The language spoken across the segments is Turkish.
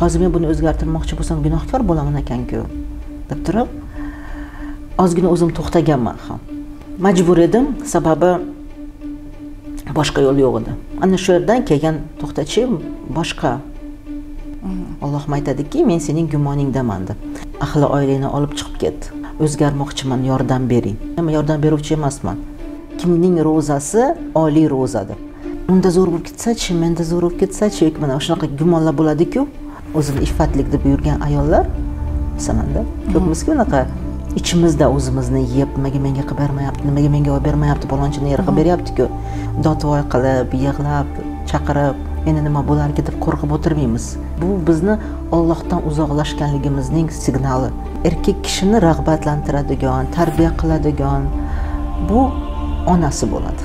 hozir men buni o'zgartirmoqchi bo'lsam gunohkor bo'laman ekan-ku deb turib ozgina o'zim to'xtaganman ham. Majbur edim, sababi boshqa yo'l yo'q edi. Ana shu yerdan kelgan to'xtatishim boshqa. Alloh aytadiki, men sening gumoningdaman deb. Ahli oilangni olib chiqib ket. O'zgarmoqchiman, yordam bering. Men yordam beruvchi emasman. Kimning ro'zasi oliy ro'zadir. Unda zo'r bo'lib ketsa-chi, menda zo'r bo'lib ketsa-chi, yoki mana shunaqa gumonlar bo'ladi-ku. O'zini iffatlik deb yurgan ayollar sananda. Ko'pimizga unaqa İçimizde o'zimizni yeb, nimaga menga qilib bermayapti, nimaga menga olib bermayapti, palonchini yerga beryapti-ku. Dodvoy qilib, yig'lab, chaqirib, endi nima bo'larkin deb qo'rqib o'tirmaymiz. Bu bizni Allohdan uzoqlashganligimizning signali. Erkak kishini rag'batlantiradigan, tarbiya qiladigan bu onasi bo'ladi.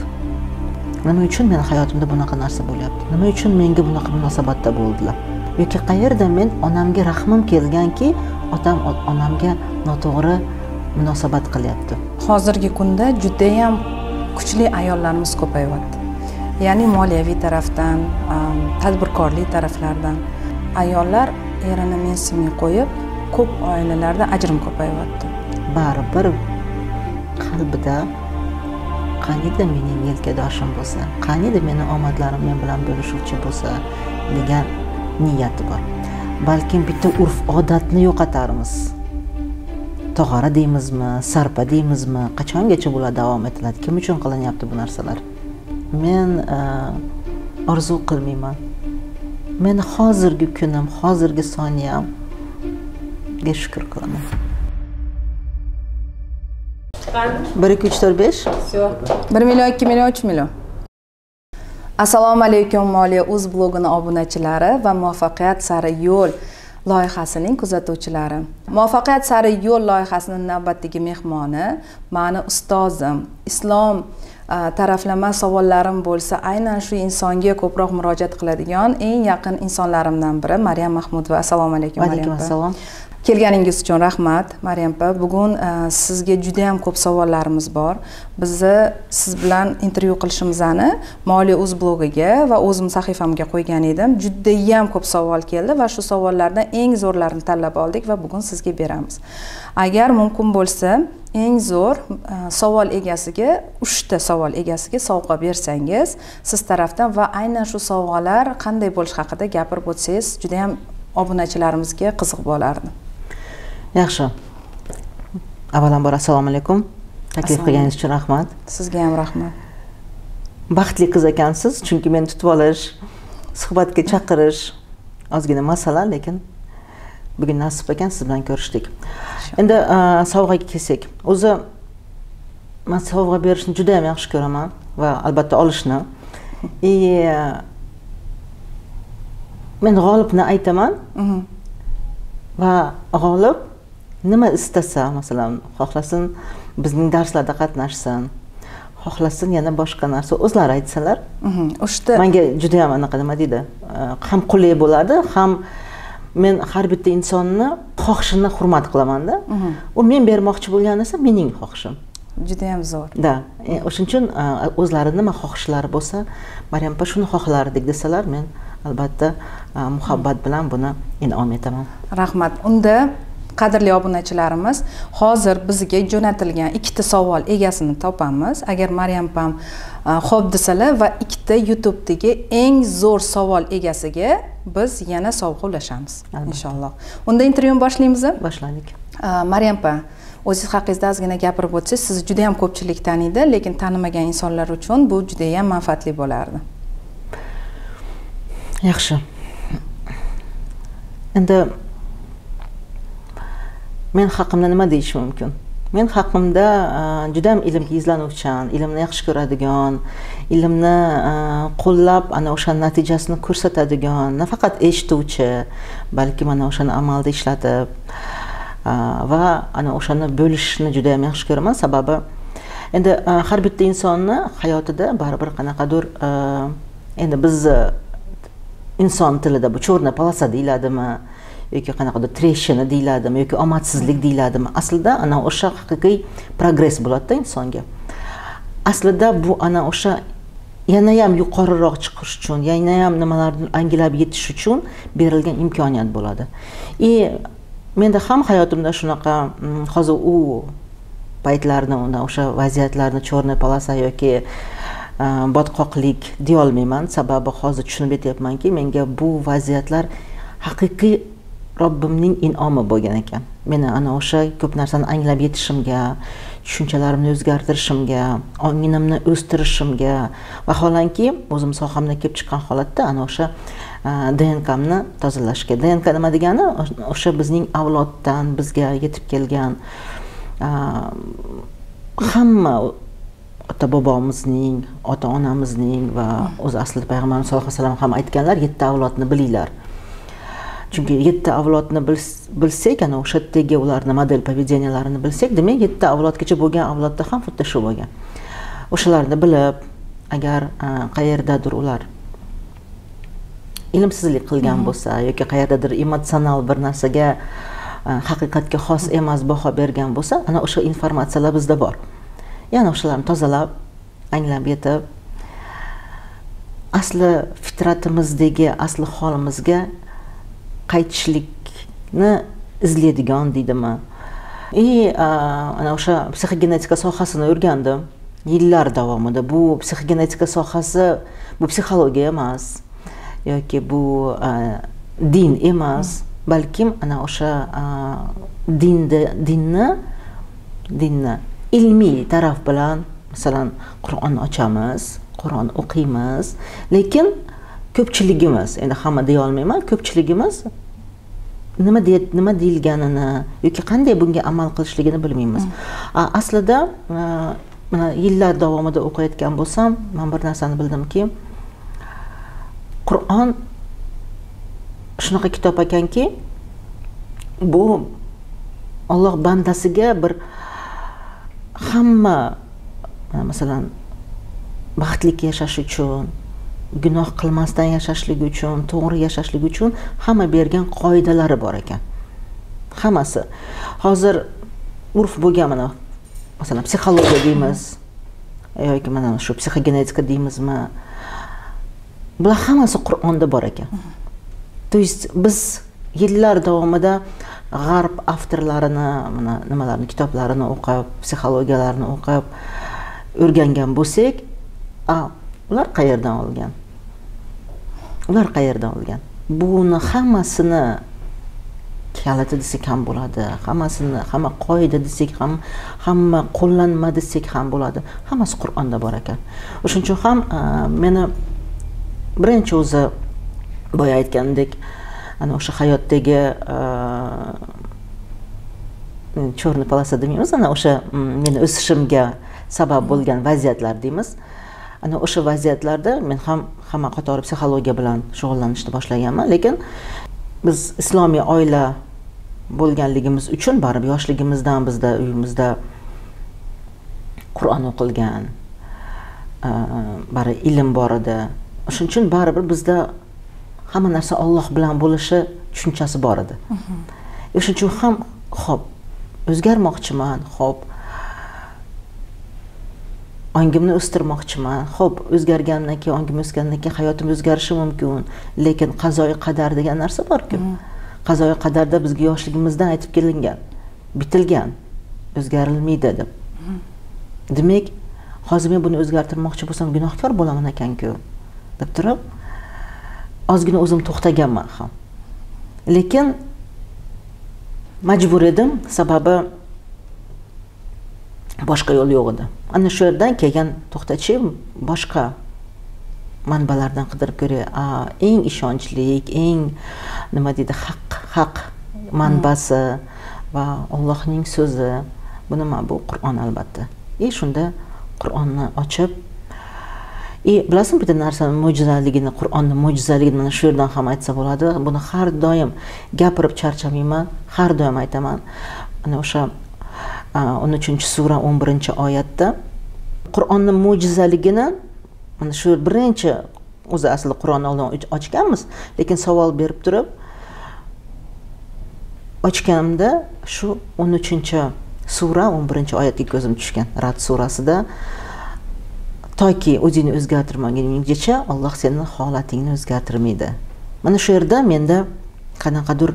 Nima uchun men hayotimda bunaqa narsa bo'lyapti? Nima uchun menga bunaqa munosabatda bo'ldilar? Yoki qayerda men onamga rahmim kelganki, otam onamga noto'g'ri munosabat qilyapti. Hozirgi kunda juda ham kuchli ayollarimiz ko'payyapti. Ya'ni moliyaviy tarafdan, tadbirkorlik taraflardan ayollar erini mensimni qo'yib, ko'p oilalarda ajrim ko'payyapti. Baribir qalbida qanida mening yelkadoshim bo'lsa, qanida meni omadlarim bilan bo'lishuvchi bo'lsa degan niyati bor. Balkim bitta urf-odatni yo'qatarmiz. Tog'ora deymizmi, sarpa deymizmi, qachongacha bular davom etiladi? Kim uchun qilinyapti bu narsalar? Men orzu qilmayman. Men hozirgi kunim, hozirgi soniyamga shukr qilaman. 1, 2, 3, 4, 5. 1 million, 2 million, 3 million. Assalomu alaykum Moliya.uz blogini obunachilari va muvaffaqiyat sari yo'l loyihasining kuzatuvchilari. Muvaffaqiyat sari yo'l loyihasining navbatdagi mehmoni, meni ustozim, islom taraflama savollarim bo'lsa, aynan shu insonga ko'proq murojaat qiladigan eng yaqin insonlarimdan biri Maryam Mahmudova. Assalomu alaykum. Va alaykum assalom. Kelganingiz uchun rahmat Maryam opa. Bugun sizga juda ham ko'p savollarimiz bor. Bizni siz bilan intervyu qilishimizni Moliya.uz blogiga va o'zim sahifamga qo'ygan edim. Juda ham ko'p savol keldi va shu savollardan eng zo'rlarini tanlab oldik va bugun sizga beramiz. Agar mumkin bo'lsa, eng zo'r savol egasiga 3 ta savol egasiga sovg'a bersangiz, siz tarafdan va aynan shu savollar qanday bo'lish haqida gapirib o'tsangiz, juda ham obunachilarimizga qiziq bo'lardi. Yaxshi. Avvalambor assalomu alaykum. Taklif qilganingiz uchun rahmat. Sizga ham rahmat. Baxtli qiz ekansiz, chunki men tutib olish, suhbatga chaqirish ozgina masala, lekin bugun nasib ekan siz bilan ko'rishdik. Endi sovg'aga kelsak, o'zi men sovg'a berishni juda ham yaxshi ko'raman va albatta olishni. Men g'olibni aytaman. Va g'olib nima istasa, masalan, xohlasin bizning darslarda qatnashsin, xohlasin yana boshqa narsa o'zlari aytsalar, menga juda ham anaqa nima deydi, ham qulay bo'ladi, ham men har bitta insonni xohishini hurmat qilaman-da. U men bermoqchi bo'lgan narsa mening xohishim. Juda ham zo'r. Da. O'shuning uchun o'zlari nima xohishlari bo'lsa, Maryam opa shuni xohlardik desalar, men albatta muhabbat bilan buni in'om etaman. Rahmat. Unda qadrli obunachilarimiz, hozir bizga jo'natilgan 2 ta savol egasini topamiz. Agar Maryam opam xo'p desalar va 2 ta YouTube'dagi eng zo'r savol egasiga biz yana sovg'a ulashamiz inshaalloh. Unda intervyuni boshlaymiz. Boshladik. Maryam opa, o'zingiz haqingizda ozgina gapirib o'tsangiz, sizni juda ham ko'pchilik taniydi, lekin tanimagan insonlar uchun bu juda ham manfaatli bo'lardi. Yaxshi. Endi men haqimda nima deyish mumkin? Men haqimda juda ham ilmga izlanuvchan, ilmni yaxshi ko'radigan, ilmni qo'llab, ana o'sha natijasini ko'rsatadigan, nafaqat eshituvchi, balki mana o'shani amalda ishlatib va ana o'shani bo'lishni juda ham yaxshi ko'raman, sababi endi har bitta insonni hayotida baribir qanaqadir endi biz inson tilida bu chorna palasa deyiladimi, yoki qanaqadir treshina deyiladimi, yoki omadsizlik deyiladimi? Aslida ana o'sha haqiqiy progress bo'ladida insonga. Aslida bu ana o'sha yanayam yuqoriroq chiqish uchun, yanayam nimalarni anglab yetish uchun berilgan imkoniyat bo'ladi. Menda ham hayotimda shunaqa hozir u paytlarni, o'sha vaziyatlarni chorna palasa yoki botqoqlik deya olmayman. Sababi hozir tushunib yetyapmanki, menga bu vaziyatlar haqiqiy Robbimning in'omi bo'lgan ekan. Meni ana o'sha ko'p narsani anglab yetishimga, tushunchalarimni o'zgartirishimga, ongimni o'stirishimga va holanki o'zim sohamdan kelib chiqqan holatda ana o'sha DNKni tozalashga. DNK nima degani? O'sha bizning avloddan bizga yetib kelgan hamma ota bobomizning, ota-onamizning va o'z aslida payg'ambarimiz sollallohu alayhi vasallam ham aytganlar, 7 avlodni bilinglar. Chunki 7 avlodni bilsak, ana o'sha yerdagi ularning model поведенияларini bilsak, demak 7 avlodgacha bo'lgan avlodda ham xuddi shu bo'lgan. O'shalarni bilib, agar qayerdadir ular ilmsizlik qilgan bo'lsa yoki qayerdadir emotsional bir narsaga, haqiqatga xos emas baho bergan bo'lsa, ana o'sha informatsiyalar bizda bor. Ya'ni o'shalarni tozalab, anglab yetib, asli fitratimizdagi, asli holimizga qaytishlikni izlaydigan deydimi. Ana o'sha psixogenetika sohasini o'rgandim yillar davomida. Bu psixogenetika sohasi, bu psixologiya emas yoki bu din emas, balkim ana o'sha dinni ilmiy taraf bilan, masalan, Qur'on ochamiz, Qur'on o'qiymiz, lekin ko'pchiligimiz, endi hamma deya olmayman, ko'pchiligimiz nima deyilganini yoki qanday bunga amal qilishligini bilmaymiz. Aslida mana yillar davomida o'qiyotgan bo'lsam, men bir narsani bildimki, Qur'on shunaqa kitob ekanki, bu Alloh bandasiga bir hamma, masalan, baxtli yashash uchun, gunoh qilmasdan yashashligi uchun, to'g'ri yashashligi uchun hamma bergan qoidalari bor ekan. Hammasi. Hozir urf bo'lgan mana, masalan, psixologiya deymiz yoki mana shu psixogenetika deymizmi? Bular hammasi Qur'onda bor ekan. To есть biz yillar davomida g'arb avtorlarini, mana nimalarni, kitoblarini o'qib, psixologiyalarini o'qib o'rgangan bo'lsak, ular qayerdan olgan? Ular qayerdan olgan? Buni hammasini kaliti desak ham bo'ladi, hammasini, hamma qoida desak ham, hamma qo'llanma desak ham bo'ladi. Hammasi Qur'onda bor ekan. O'shuning uchun ham meni birinchi o'zi boya aytgandek, ana o'sha hayotdagi chorni palasa demaymiz, ana o'sha meni o'sishimga sabab bo'lgan vaziyatlar deymiz. Ana o'sha vaziyatlarda men ham hamma qatori psixologiya bilan shug'ullanishni boshlaganman, lekin biz islomiy oila bo'lganligimiz uchun baribir yoshligimizdan bizda uyimizda Qur'on o'qilgan, baribir ilm bor edi. Shuning uchun baribir bizda hamma narsa Alloh bilan bo'lishi tushunchasi bor edi. Shuning uchun ham xo'p, o'zgarmoqchiman, xo'p, ongimni o'stirmoqchiman. Xo'p, o'zgargandan keyin, ongim o'sgandan keyin hayotim o'zgarishi mumkin, lekin qazoyi qadar degan narsa bor-ku. Qazoyi qadarda bizga yoshligimizdan aytib kelingan, bitilgan, o'zgarilmaydi deb. Demak, hozir men buni o'zgartirmoqchi bo'lsam gunohkor bo'laman ekan-ku deb turib, ozgina o'zim to'xtaganman ham. Lekin majbur edim, sababi boshqa yo'l yo'q edi. Ana shu yerdan kelgan to'xtatchi boshqa manbalardan qidirib ko'ray, eng ishonchli, eng nima deydi, haq manbasi va Allohning so'zi. Bu nima? Bu Qur'on albatta. Shunda Qur'onni ochib, bilasizmi, bitta narsaning mo'jizaligini, Qur'onning mo'jizaligini mana shu yerdan ham aytsa bo'ladi. Buni har doim gapirib charchamayman, har doim aytaman. Ana o'sha 13-chi sura 11-oyatda Qur'onning mo'jizaligini, mana shu birinchi o'zi asli Qur'onni oldin ochganmiz, lekin savol berib turib ochganimda shu 13-chi sura 11-oyatga ko'zim tushgan. Rad surasida toki o'zingni o'zgartirmaguningcha Alloh sening holatingni o'zgartirmaydi. Mana shu yerda menda qanaqadir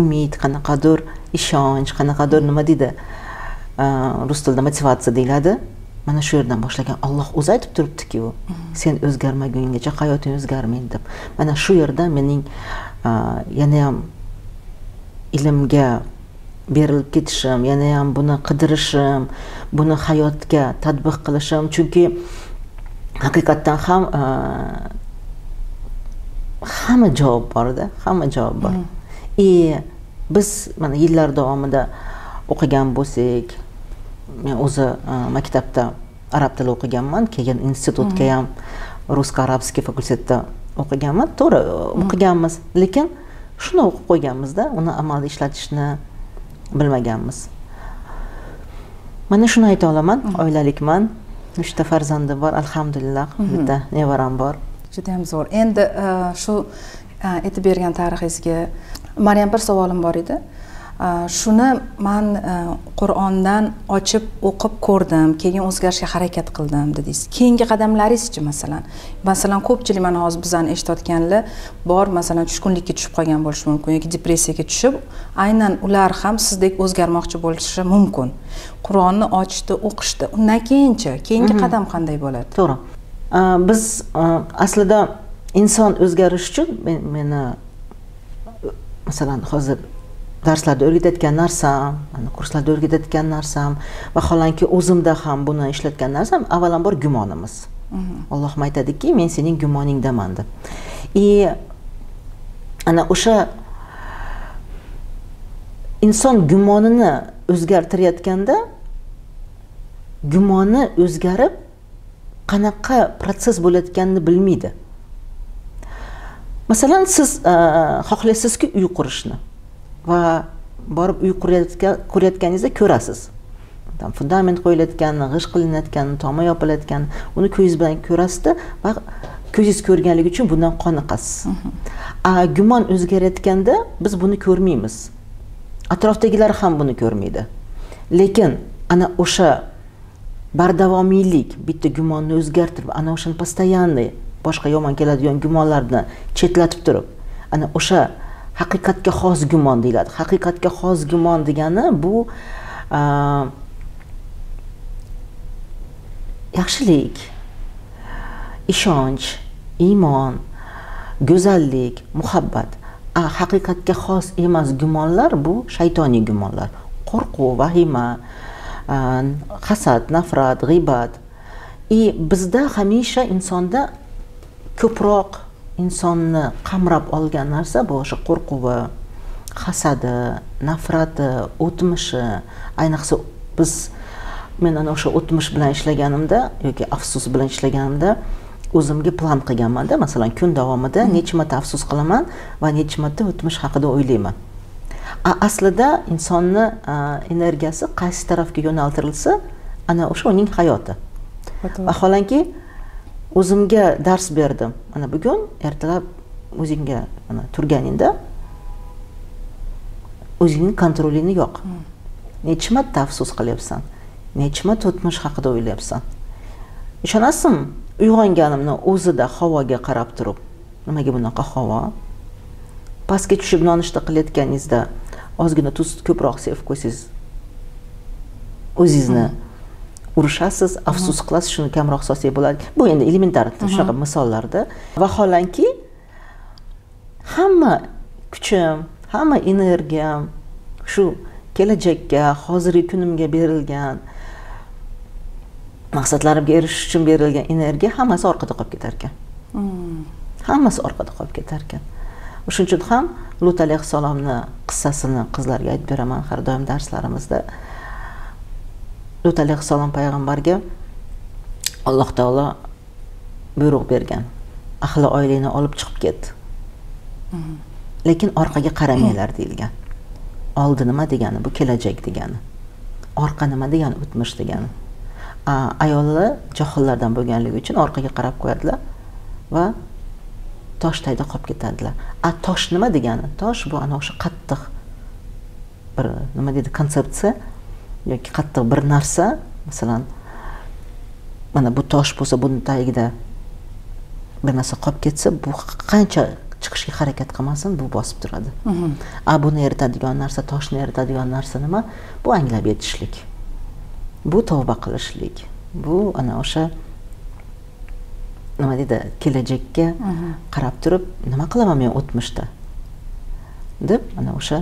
umid, qanaqadir ishonch, qanaqadir nima deydi, rus tilida motivatsiya deyiladi. Mana shu yerdan boshlagan Alloh o'zi aytib turibdi-ku, sen o'zgarmaguningcha hayoting o'zgarmaydi deb. Mana shu yerda mening yana ham ilmga berilib ketishim, yana ham buni qidirishim, buni hayotga tatbiq qilishim, chunki haqiqatan ham hamma javob borda, hamma javob bor. Biz mana yillar davomida o'qigan bo'lsak, men o'zi maktabda arab tili o'qiganman, keyin institutga ham rus-arabskiy fakultetda o'qiganman, to'g'ri o'qiganmiz, lekin shuni o'qib qo'yganmizda, uni amalda ishlatishni bilmaganmiz. Mana shuni ayta olaman, oilalikman, 3ta farzandim bor, alhamdulillah, bitta nevaram bor. Juda ham zo'r. Endi shu aytib bergan tarixingizga Maryam bir savolim bor edi. Shuni men Qur'ondan ochib o'qib ko'rdim, keyin o'zgarishga harakat qildim dedingiz. Keyingi qadamlaringizchi masalan? Masalan, ko'pchilik mana hozir bizani eshitayotganlar bor, masalan, tushkunlikka tushib qolgan bo'lishi mumkin yoki depressiyaga tushib, aynan ular ham sizdek o'zgarmoqchi bo'lishi mumkin. Qur'onni ochdi, o'qishdi. Undan keyincha keyingi qadam qanday bo'ladi? To'g'ri. Biz aslida inson o'zgarish uchun meni masalan hozir darslarda o'rgatayotgan narsam, kurslarda o'rgatayotgan narsam va holanki o'zimda ham buni ishlatgan narsam avvalambor gumonimiz. Alloh aytadiki, men sening gumoningdaman deb. Ana o'sha inson gumonini o'zgartirayotganda gumoni o'zgarib qanaqa proses bo'layotganini bilmaydi. Masalan, siz xohlaysizki uy qurishni va borib uy qurayotganingizda ko'rasiz. Fundament qo'yilayotganini, g'ish qilinayotganini, tomi yopilayotganini, uni ko'zingiz bilan ko'rasiz-da va ko'zingiz ko'rganligi uchun bundan qoniqasiz. Gumon o'zgarayotganda biz buni ko'rmaymiz. Atrofdagilar ham buni ko'rmaydi. Lekin ana o'sha bardavomiylik, bitta gumonni o'zgartirib, ana o'shani постоянный, boshqa yomon keladigan gumonlarni chetlatib turib, ana o'sha haqiqatga xos gumon deyiladi. Haqiqatga xos gumon degani bu yaxshilik, ishonch, iymon, go'zallik, muhabbat. Haqiqatga xos emas gumonlar bu shaytoniy gumonlar. Qo'rquv, vahima, hasad, nafrat, g'ibat. Bizda hamisha insonda ko'proq insonni qamrab olgan narsa bu o'sha qo'rquvi, hasadi, nafrati, o'tmishi. Ayniqsa biz men ana o'sha o'tmish bilan ishlaganimda yoki afsus bilan ishlaganimda o'zimga plan qilganman-da, masalan, kun davomida necha marta afsus qilaman va necha marta o'tmish haqida o'ylayman. Aslida insonni energiyasi qaysi tarafga yo'naltirilsa, ana o'sha uning hayoti. Vaholanki o'zimga dars berdim. Mana bugun ertalab o'zingga mana turganingda o'zingning kontrolingni yo'q. Necha marta afsus qilyapsan? Necha marta o'tmish haqida o'ylayapsan? Ishonasizmi, uyg'onganimni o'zida havoga qarab turib, nimaga bunaqa havo? Pastga tushib nonushta qilayotganingizda ozgina tuz ko'proq sevib qo'ysangiz o'zingizni urishasiz, afsus qilasiz, shuni kamroq solsak bo'ladi. Bu endi elementar shunaqa misollarda. Vaholanki hamma kuchim, hamma energiyam shu kelajakka, hozirgi kunimga berilgan, maqsadlarimga erishish uchun berilgan energiya hammasi orqada qolib ketar ekan. Hammasi orqada qolib ketar ekan. Shuning uchun ham Nuh Alayhissalomni qissasini qizlarga aytib beraman har doim darslarimizda. Nuh Alayhissalom payg'ambarga Alloh taolo buyruq bergan. Ahli oilangni olib chiqib ket. Lekin orqaga qaramanglar deyilgan. Oldi nima degani? Bu kelajak degani. Orqa nima degani? O'tmish degani. Ayollar johillardan bo'lganligi uchun orqaga qarab qo'yadilar va toshdayda qolib ketadilar. Tosh nima degani? Tosh bu ana o'sha qattiq bir nima deydi, konsepsiya yoki qattiq bir narsa, masalan, mana bu tosh bo'lsa, buni tagida bir narsa qolib ketsa, bu qancha chiqishga harakat qilmasin, bu bosib turadi. Buni eritadigan narsa, toshni eritadigan narsa nima? Bu anglab yetishlik. Bu tavba qilishlik. Bu ana o'sha nima deydi, kelajakka qarab turib, nima qilaman men o'tmishda deb ana o'sha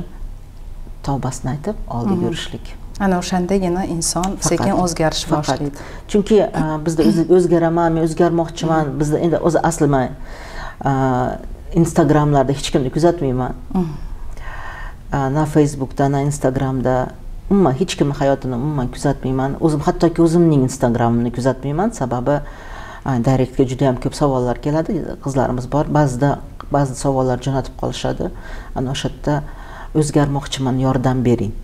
tavbasini aytib oldiga yurishlik. Ana o'shandagina inson sekin o'zgarishni boshlaydi. Chunki bizda o'zgaraman, men o'zgarmoqchiman, bizda endi o'zi asli men Instagramlarda hech kimni kuzatmayman. Na Facebookda, na Instagramda umuman hech kimning hayotini umuman kuzatmayman. O'zim hattoki o'zimning Instagramimni kuzatmayman, sababi direktga juda ham ko'p savollar keladi. Qizlarimiz bor, ba'zi savollar jo'natib qolishadi. Ana o'sha yerda o'zgarmoqchiman, yordam bering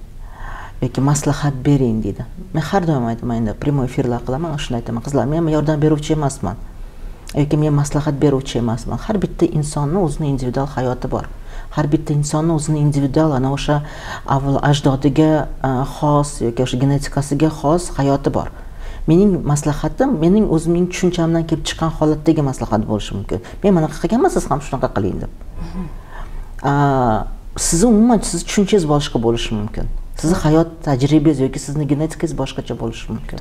yoki maslahat bering dedi. Men har doim aytaman, endi primoy efirlar qilaman, shunday aytaman, qizlar, men yordam beruvchi emasman yoki men maslahat beruvchi emasman. Har bitta insonning o'zining individual hayoti bor. Har bitta insonning o'zining individual, ana o'sha avval ajdodiga xos yoki o'sha genetikasiga xos hayoti bor. Mening maslahatim mening o'zimning tushunchamdan kelib chiqqan holatdagi maslahat bo'lishi mumkin. Men mana qilganman, siz ham shunaqa qiling deb. Sizni umuman siz tushunchangiz boshqa bo'lishi mumkin. Sizning hayot tajribangiz yoki sizning genetikangiz boshqacha bo'lishi mumkin.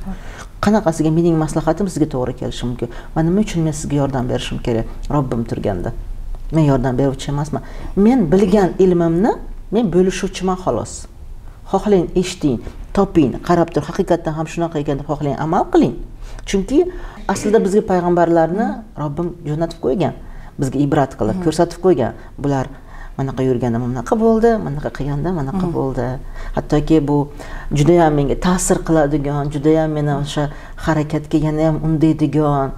Qanaqasiga mening maslahatim sizga to'g'ri kelishi mumkin. Va nima uchun men sizga yordam berishim kerak? Robbim turganda. Men yordam beruvchi emasman. Men bilgan ilmimni men bo'lishuvchiman xolos. Xohlang eshiting, toping, qarab tur, haqiqatan ham shunaqa ekan deb xohlang amal qiling. Chunki aslida bizga payg'ambarlarni Robbim jo'natib qo'ygan, bizga ibrat qilib ko'rsatib qo'ygan. Bular manaqa yurganda manaqa bo'ldi, manaqa qilganda manaqa bo'ldi. Hattoki bu juda ham menga ta'sir qiladigan, juda ham meni o'sha harakatga yana ham undaydigan,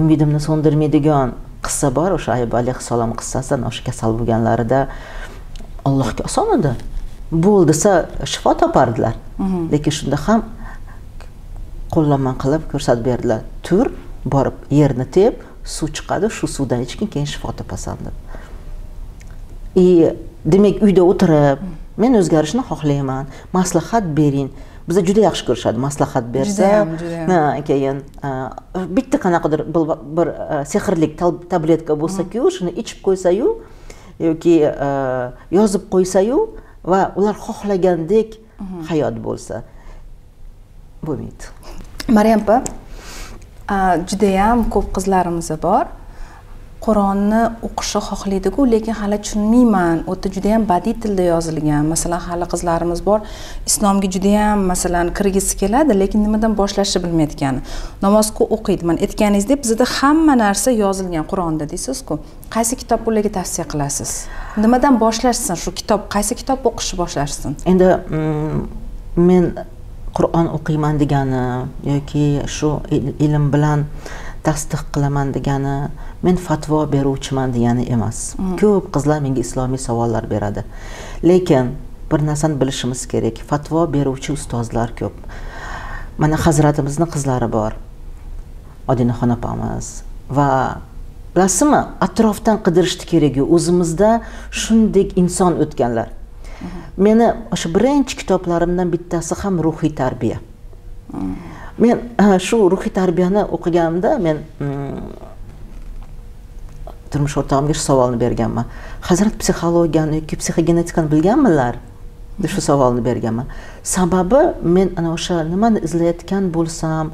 umidimni so'ndirmaydigan qissa bor. O'sha Ayub Alayhissalom qissasi, o'sha kasal bo'lganlarida Allohga oson edi. Bo'ldi desa shifo topardilar. Lekin shunda ham qo'llanma qilib ko'rsatib berdilar. Tur, borib yerni tep, suv chiqadi, shu suvdan ichgin, keyin shifo topasan deb. Demek uyda o'tirib, men o'zgarishni xohlayman, maslahat bering. Bizda juda yaxshi ko'rishadi, maslahat bersa. Keyin bitta qanaqadir bir sehrlik tabletka bo'lsa-ku, shuni ichib qo'ysa-yu yoki yozib qo'ysa-yu va ular xohlagandek hayot bo'lsa, bo'lmaydi. Maryam opa, juda ham ko'p qizlarimiz bor. Qur'onni o'qishni xohlaydi-ku, lekin hali tushunmayman. U yerda juda ham badiiy tilda yozilgan. Masalan, hali qizlarimiz bor, islomga juda ham masalan kirgisi keladi, lekin nimadan boshlashni bilmayotgani. Namozga o'qiydi. Men aytganingizdek, bizda hamma narsa yozilgan Qur'onda deysiz-ku. Qaysi kitob ularga tavsiya qilasiz? Nimadan boshlashsin shu kitob? Qaysi kitob o'qishni boshlashsin? Endi men Qur'on o'qiyman degani yoki shu ilm bilan tasdiq qilaman degani, men fatvo beruvchiman degani emas. Ko'p qizlar menga islomiy savollar beradi. Lekin bir narsani bilishimiz kerak. Fatvo beruvchi ustozlar ko'p. Mana hazratimizning qizlari bor. Odinaxon opamiz va bilasizmi, atrofdan qidirishni kerak-ku. O'zimizda shunday inson o'tganlar. Meni o'sha birinchi kitoblarimdan bittasi ham ruhiy tarbiya. Men shu ruhiy tarbiyani o'qiganimda men turmush o'rtog'imga shu savolni berganman. Hazrat, psixologiyani yoki psixogenetikani bilganmilar? Deb shu savolni berganman. Sababi men ana o'sha nimani izlayotgan bo'lsam,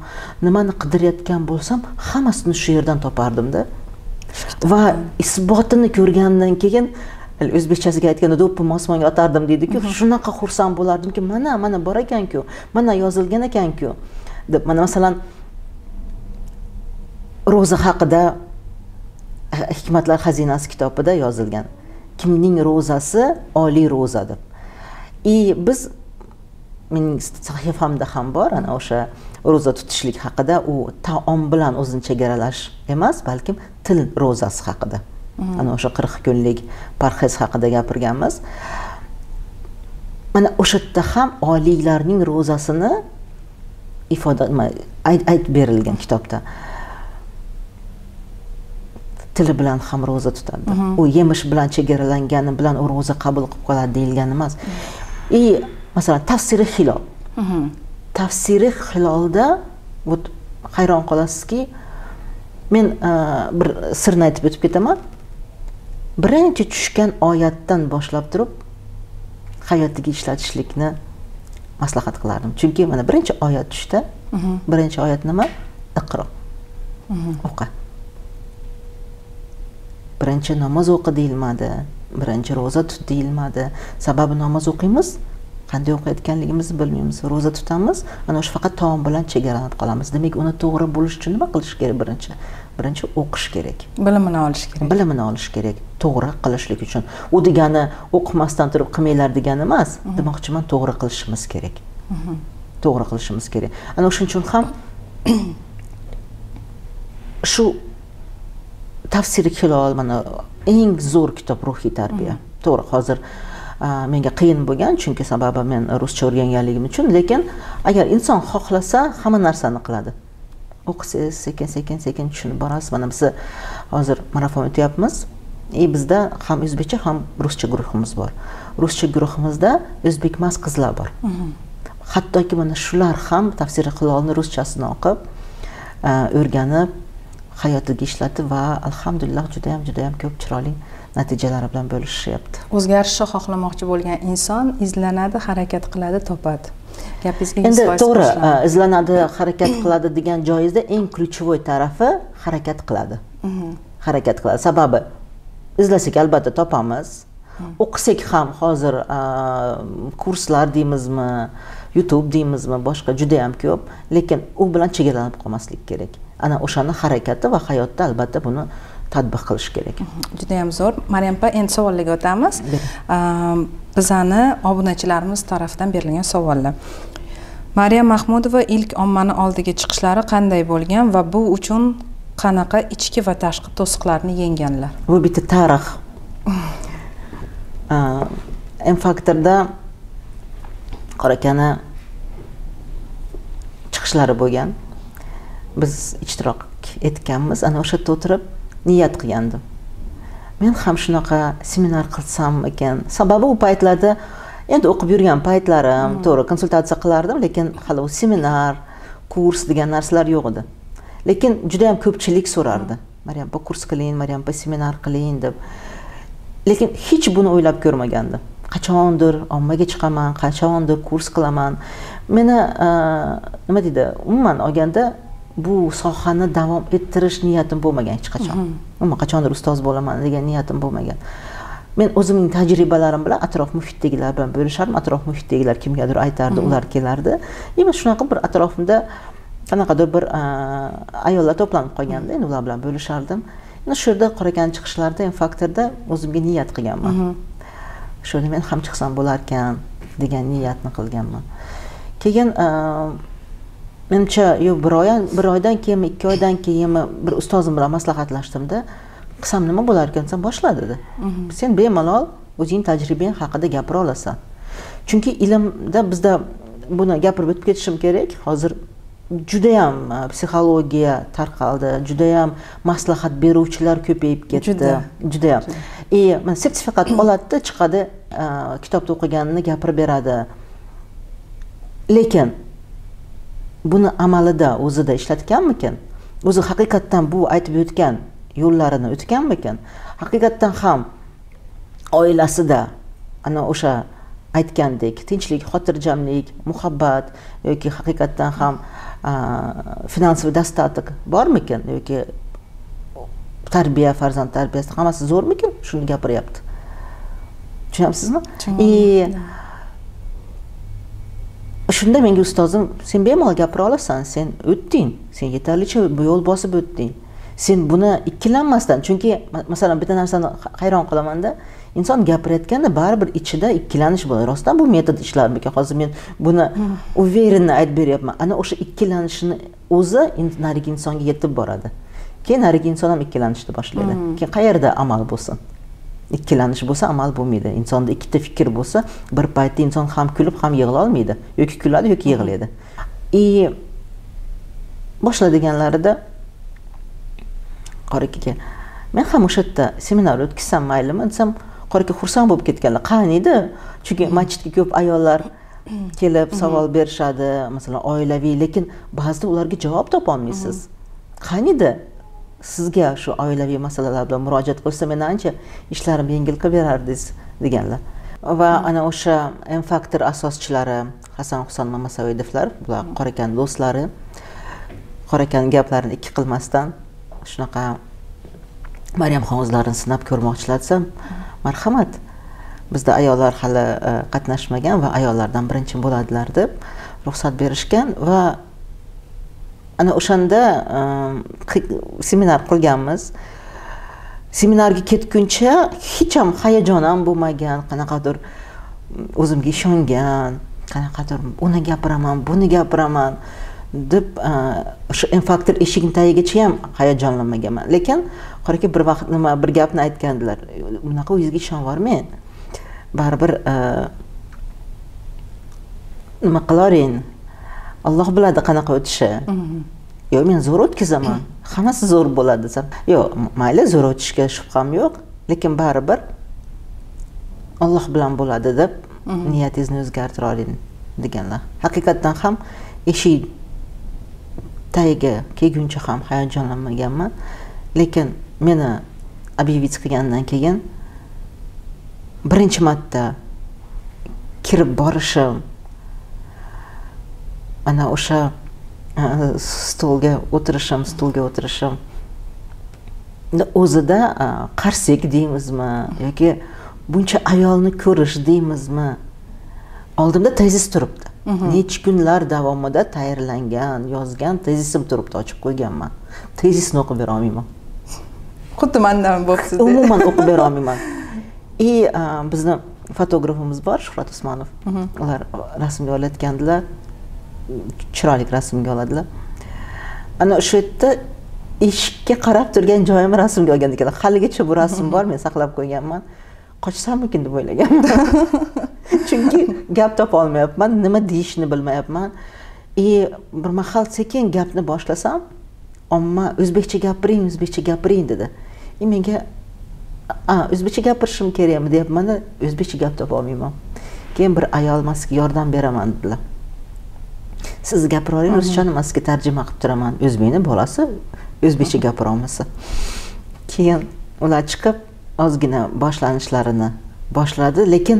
nimani qidirayotgan bo'lsam, hammasini shu yerdan topardim-da. Va isbotini ko'rgandan keyin o'zbekchasiga aytganda do'ppimni osmonga otardim dedi-ku. Shunaqa xursand bo'lardimki, mana bor ekan-ku, mana yozilgan ekan-ku. Deb mana masalan ro'za haqida Hikmatlar xazinasi kitobida yozilgan. Kimning ro'zasi oliy ro'za deb. Biz mening sahifamda ham bor, ana o'sha ro'za tutishlik haqida, u taom bilan o'zini chegaralash emas, balkim til ro'zasi haqida. Ana o'sha 40 kunlik parhez haqida gapirganmiz. Mana o'sha yerda ham oliylarning ro'zasini ifoda aytib berilgan kitobda. Tili bilan ham ro'za tutadi. U yemish bilan chegaralangani bilan u ro'za qabul qilib qoladi deyilgan emas. Masalan, Tafsiri Hilol. Tafsiri Hilolda hayron qolasizki, men bir sirni aytib o'tib ketaman. Birinchi tushgan oyatdan boshlab turib hayotiga ishlatishlikni maslahat qilardim. Chunki mana birinchi oyat tushdi. Birinchi oyat nima? Iqro. O'qi. Birinchi namoz o'qi deyilmadi, birinchi roza tut deyilmadi. Sababi namoz o'qiymiz, qanday o'qiyotganligimizni bilmaymiz. Roza tutamiz, ana shu faqat taom bilan chegaralanib qolamiz. Demak, uni to'g'ri bo'lish uchun nima qilish kerak birinchi? Birinchi o'qish kerak. Bilimini olish kerak. Bilimini olish kerak to'g'ri qilishlik uchun. U degani o'qimasdan turib qilmaylar degani emas. Demoqchiman, to'g'ri qilishimiz kerak. To'g'ri qilishimiz kerak. Ana shuning uchun ham shu Tafsiri Hilol mana eng zo'r kitob ruhiy tarbiya. To'g'ri, hozir menga qiyin bo'lgan, chunki sababi men ruscha o'rganganligim uchun, lekin agar inson xohlasa hamma narsani qiladi. O'qisiz, sekin tushunib borasiz. Mana biz hozir marafon o'tyapmiz. Bizda ham o'zbekcha, ham ruscha guruhimiz bor. Ruscha guruhimizda o'zbekmas qizlar bor. Hattoki mana shular ham Tafsiri Hilolni ruschasini o'qib, o'rganib, hayotiga ishlatib va alhamdulillah juda ham ko'p chiroyli natijalari bilan bo'lishyapti. O'zgarishni xohlamoqchi bo'lgan inson izlanadi, harakat qiladi, topadi. Endi to'g'ri, izlanadi, harakat qiladi degan joyizda eng ключевой tarafi harakat qiladi. Harakat qiladi. Sababi izlasak albatta topamiz. O'qisak ham hozir kurslar deymizmi, YouTube deymizmi, boshqa juda ham ko'p, lekin u bilan chegaralanib qolmaslik kerak. Ana o'shani harakati va hayotda albatta buni tatbiq qilish kerak. Juda ham zo'r. Maryam opa, endi savollarga o'tamiz. Bizani obunachilarimiz tomonidan berilgan savollar. Maryam Mahmudova ilk ommani oldiga chiqishlari qanday bo'lgan va bu uchun qanaqa ichki va tashqi to'siqlarni yengganlar? Bu bitta tarix. M-faktorda qorakana chiqishlari bo'lgan. Biz ishtirok etganmiz. Ana o'sha yerda o'tirib niyat qilgandim. Men ham shunaqa seminar qilsam ekan. Sababi u paytlarda endi o'qib yurgan paytlarim, to'g'ri konsultatsiya qilardim, lekin hali u seminar, kurs degan narsalar yo'q edi. Lekin juda ham ko'pchilik so'rardi. Maryam opa, kurs qiling, Maryam opa, seminar qiling deb. Lekin hech buni o'ylab ko'rmagandim. Qachondir ommaga chiqaman, qachondir kurs qilaman. Meni nima deydi, umuman olganda bu sohani davom ettirish niyatim bo'lmagan hech qachon. Ammo qachondir ustoz bo'laman degan niyatim bo'lmagan. Men o'zimning tajribalarim bilan atrof muhitdagilar bilan bo'lishardim. Atrof muhitdagilar kimgadir aytardi, ular kelardi. Emas shunaqa bir atrofimda qanaqadir bir ayollar to'planib qolganda, endi ular bilan bo'lishardim. Endi shu yerda qorakan chiqishlarda ham faktorda o'zimga niyat qilganman. Shu yerda men ham chiqsam bo'lar ekan degan niyatni qilganman. Keyin menimcha yo bir oydan keyinmi, 2 oydan keyinmi bir ustozim bilan maslahatlashdim-da, qilsam nima bo'lar ekan, sen boshla dedi. Sen bemalol o'zing tajribang haqida gapira olasan. Chunki ilmda bizda buni gapirib o'tib ketishim kerak. Hozir juda ham psixologiya tarqaldi, juda ham maslahat beruvchilar ko'payib ketdi. Juda ham. Men sertifikat oladida chiqadi, kitobda o'qiganini gapirib beradi. Lekin buni amalida o'zida ishlatganmikan? O'zi haqiqatdan bu aytib o'tgan yo'llarini o'tganmikan? Haqiqatdan ham oilasida ana o'sha aytgandek tinchlik, xotirjamlik, muhabbat yoki haqiqatdan ham finansiy dastatik bormikan yoki tarbiya, farzand tarbiyasi hammasi zo'rmikan? Shuni gapiryapti. Tushunyapsizmi? Shunda menga ustozim, sen bemalol gapira olasan, sen o'tding, sen yetarlicha bu yo'l bosib o'tding. Sen buni ikkilanmasdan, chunki masalan bitta narsani hayron qilaman-da, inson gapirayotganda baribir ichida ikkilanish bo'ladi. Rostdan bu metod ishlarmikan? Hozir men buni uverенно aytib beryapman. Ana o'sha ikkilanishni o'zi narigi insonga yetib boradi. Keyin narigi inson ham ikkilanishni boshlaydi. Keyin qayerda amal bo'lsin? Ikkilanish bo'lsa amal bo'lmaydi. Insonda ikkita fikr bo'lsa, bir paytda inson ham kulib, ham yig'la olmaydi. Yoki kuladi, yoki yig'laydi. Boshla deganlarida qorakaga men ham o'sha yerda seminar o'tkazsam maylimi desam, qoraka xursand bo'lib ketganlar. Qani edi? Chunki masjidga ko'p ayollar kelib savol berishadi, masalan, oilaviy, lekin ba'zida ularga javob topa olmaysiz. Qanida sizga shu oilaviy masalalar bilan murojaat qilsa, men ancha ishlarim yengil qilib berardingiz deganlar. Va ana o'sha M faktor asoschilari Hasan Husan Mamasavidovlar, bular Qorakan do'stlari, Qorakan gaplarini ikki qilmasdan shunaqa Maryamxon o'zlarini sinab ko'rmoqchilar desa, marhamat. Bizda ayollar hali qatnashmagan va ayollardan birinchi bo'ladilar deb ruxsat berishgan va ana o'shanda seminar qilganmiz. Seminarga ketguncha hech ham hayajon ham bo'lmagan, qanaqadir o'zimga ishongan, qanaqadir uni gapiraman, buni gapiraman deb o'sha infaktor eshigining tagigacha ham hayajonlanmaganman. Lekin qoraki bir vaqt nima bir gapni aytgandilar. Unaqa o'zingizga ishonvormang. Baribir nima qilaring, Alloh biladi qanaqa o'tishi. Yo, men zo'r o'tkazaman, hammasi zo'r bo'ladi desam, yo, mayli zo'r o'tishga shubham yo'q, lekin baribir Alloh bilan bo'ladi deb niyatingizni o'zgartira oling deganlar. Haqiqatan ham eshik tagiga kelguncha ham hayajonlanmaganman, lekin meni ob'evit qilgandan keyin birinchi marta kirib borishim, ana o'sha stolga o'tirishim o'zida qarsak deymizmi yoki buncha ayolni ko'rish deymizmi, oldimda tezis turibdi. Necha kunlar davomida tayyorlangan, yozgan tezisim turibdi, ochib qo'yganman. Tezisni o'qib bera olmayman. Xuddi mendan bo'libsiz. Umuman o'qib bera olmayman. И bizning fotografimiz bor, Shuhrat Usmonov. Ular rasmga olayotgandilar. Chiroyli rasmga oladilar. Ana o'sha yerda eshikka qarab turgan joyimni rasmga olgan ekanlar. Haligacha bu rasm bor, men saqlab qo'yganman. Qochsammikin deb o'ylaganman. Chunki gap topa olmayapman, nima deyishni bilmayapman. И bir mahal sekin gapni boshlasam, omma o'zbekcha gapiring dedi. И menga o'zbekcha gapirishim kerakmi deyapman-da, o'zbekcha gap topa olmayman. Keyin bir ayol masga yordam beraman dedilar. Siz gapira oling, o'zbekchani masga tarjima qilib turaman. O'zbekning bolasi o'zbekcha gapira olmasa. Keyin ular chiqib ozgina boshlanishlarini boshladi, lekin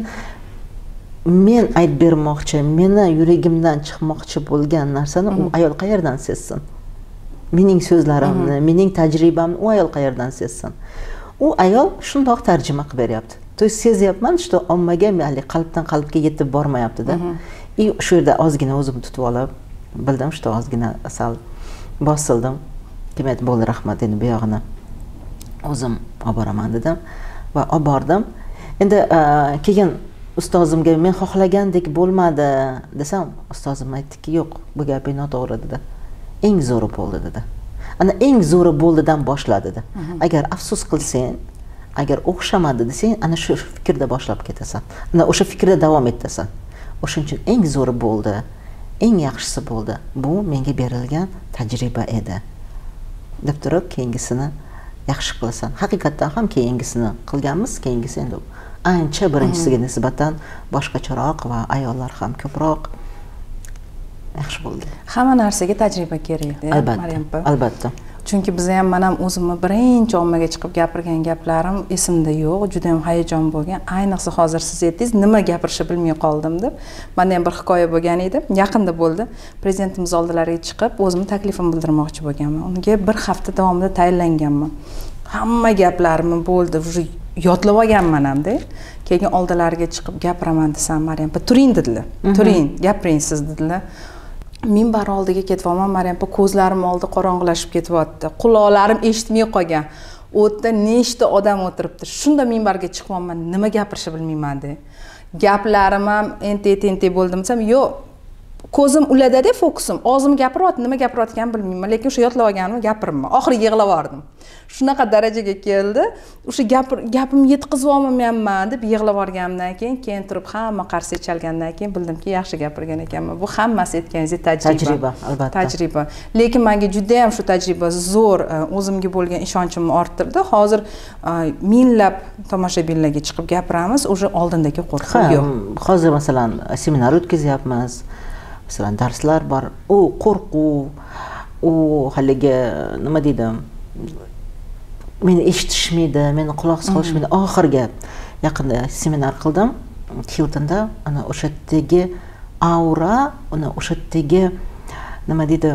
men aytib bermoqchi, meni yuragimdan chiqmoqchi bo'lgan narsani u ayol qayerdan sezsin? Mening so'zlarimni, mening tajribamni u ayol qayerdan sezsin? U ayol shundoq tarjima qilib beryapti. To'y sezyapman, что ommaga, ya'ni qalbdan qalbga yetib bormayapti-da. И shu yerda ozgina o'zim tutib olib, bildim, что ozgina asal bosildim. Demak, bo'ldi, rahmat, endi bu yog'ini o'zim olib boraman dedim va olib bordim. Endi keyin ustozimga men xohlagandek bo'lmadi desam, ustozim aytdiki, yo'q, bu gap noto'g'ri dedi. Eng zo'ri bo'ldi dedi. Ana eng zo'ri bo'ldidan boshla dedi. Agar afsus qilsang, agar o'xshamadi desang, ana shu fikrda boshlab ketasan. Ana o'sha fikrda davom etasan. O'shuning uchun eng zo'ri bo'ldi, eng yaxshisi bo'ldi. Bu menga berilgan tajriba edi. Deb turib, keyingisini yaxshi qilasan. Haqiqatan ham keyingisini qilganmiz, keyingisi endi ancha birinchisiga nisbatan boshqacharoq va ayollar ham ko'proq yaxshi bo'ldi. Hamma narsaga tajriba kerak, Maryam opa. Albatta. Chunki biz ham men ham o'zimni birinchi ommaga chiqib gapirgan gaplarim esimda yo'q, juda ham hayajon bo'lgan. Ayniqsa hozir siz aytdingiz, nima gapirishni bilmay qoldim deb. Menda ham bir hikoya bo'lgan edi, yaqinda bo'ldi. Prezidentimiz oldilariga chiqib, o'zimni taklifim bildirmoqchi bo'lganman. Unga bir hafta davomida tayinlanganman. Hamma gaplarim bo'ldi, yodlab olganman hamda. Keyin oldilariga chiqib gapiraman desam, Maryam opa, turing dedilar. Turing, gapiring siz dedilar. Minbar oldiga ketyapman, Maryam opa, ko'zlarim oldi qorong'ilashib ketyapti. Quloqlarim eshitmay qolgan. O'tda nechta odam o'tiribdi. Shunda minbarga chiqyapman, nima gapirishni bilmayman de. Gaplarim ham ente-tente bo'ldim desam, yo'q, ko'zim uladada fokusim, og'zim gapiryapti, nima gapirayotganini bilmayman, lekin o'sha yotlab olganimni gapirmayman. Oxiriga yig'lab yubordim. Shunaqa darajaga keldi, o'sha gapimni yetkazib olmayapman deb yig'lab yuborganimdan keyin turib hamma qarsak chalgandan keyin bildimki, yaxshi gapirgan ekanman. Bu hammasi aytganingizdek tajriba, albatta. Tajriba. Lekin menga juda ham shu tajriba zo'r o'zimga bo'lgan ishonchimni orttirdi. Hozir minglab tomoshabinlarga chiqib gapiramiz, o'sha oldindagi qo'rquv yo'q. Hozir masalan seminar o'tkazyapmiz. Masalan darslar bor, u qo'rquv, u haliga nima deydi, meni eshitishmaydi, meni quloq solishmaydi. Oxirgi yaqinda seminar qildim Hiltonda, ana o'sha yerdagi aura, ana o'sha yerdagi nima deydi,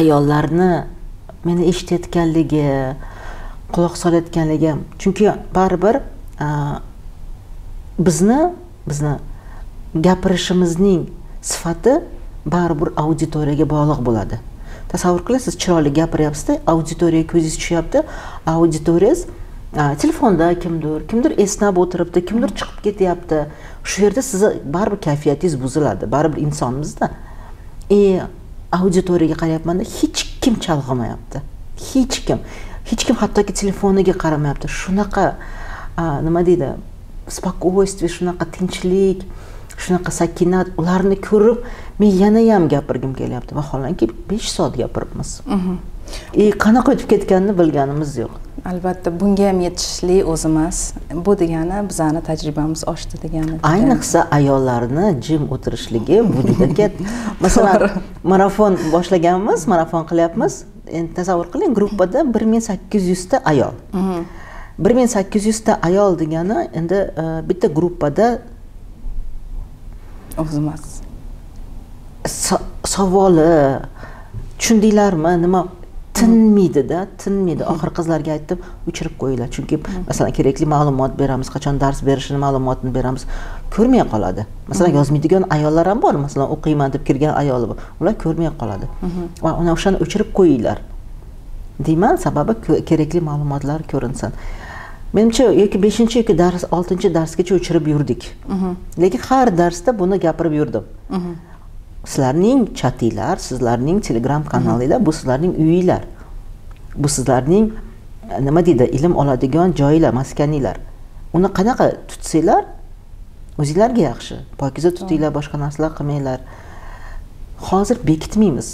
ayollarni meni eshitayotganligi, quloq solayotganligi, chunki baribir bizni gapirishimizning sifati baribir auditoriyaga bog'liq bo'ladi. Tasavvur qilasiz, chiroyli gapiryapsiz-da, auditoriya ko'zingiz tushyapti, auditoriya telefonda kimdir esnab o'tiribdi, kimdir chiqib ketyapti. Shu yerda sizni baribir kayfiyatingiz buziladi, baribir insonmizda. Auditoriyaga qarayapmanda hech kim chalg'imayapti. Hech kim. Hech kim hattoki telefoniga qaramayapti. Shunaqa nima deydi? Спокойствие, shunaqa tinchlik, shunaqa sakinat, ularni ko'rib men yana ham gapirgim kelyapti. Vaholanki 5 soat gapiribmiz. Qanaqa o'tib ketganini bilganimiz yo'q. Albatta, bunga ham yetishli o'zimiz. Bu degani bizani tajribamiz oshdi degani. Ayniqsa ayollarni jim o'tirishligi bu juda. Masalan, marafon boshlaganmiz, marafon qilyapmiz. Endi tasavvur qiling, gruppada 1800 ta ayol. 1800 ta ayol degani endi bitta gruppada o'zimiz savoli tushundinglarmi nima tinmaydi-da, tinmaydi. Oxir qizlarga aytdim, o'chirib qo'yinglar, chunki masalan kerakli ma'lumot beramiz, qachon dars berishini ma'lumotni beramiz, ko'rmay qoladi. Masalan yozmaydigan ayollar ham bor, masalan o'qiyman deb kirgan ayol bor, ular ko'rmay qoladi va ana o'shani o'chirib qo'yinglar deyman, sababi kerakli ma'lumotlar ko'rinsin. Menimcha yoki 5-chi yoki dars 6-chi darsgacha o'chirib yurdik. Lekin har darsda buni gapirib yurdim. Sizlarning chatinglar, sizlarning Telegram kanalinglar, bu sizlarning uyinglar. Bu sizlarning nima deydi, ilm oladigan joylar, maskaninglar. Uni qanaqa tutsanglar, o'zingizlarga yaxshi. Pokiza tutinglar, boshqa narsalar qilmanglar. Hozir bekitmaymiz.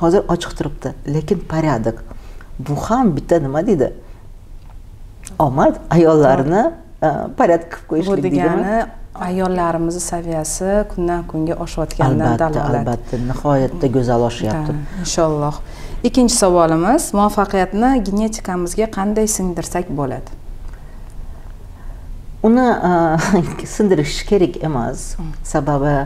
Hozir ochiq turibdi, lekin poradiq. Bu ham bitta nima deydi? Omad ayollarni parat qilib qo'yishlik degani ayollarimizni saviyasi kundan kunga oshayotganidan dalolat. Albatta, nihoyatda go'zal oshyapti. Inshaalloh. Ikkinchi savolimiz, muvaffaqiyatni genetikamizga qanday singdirsak bo'ladi? Uni sindirish kerak emas, sababi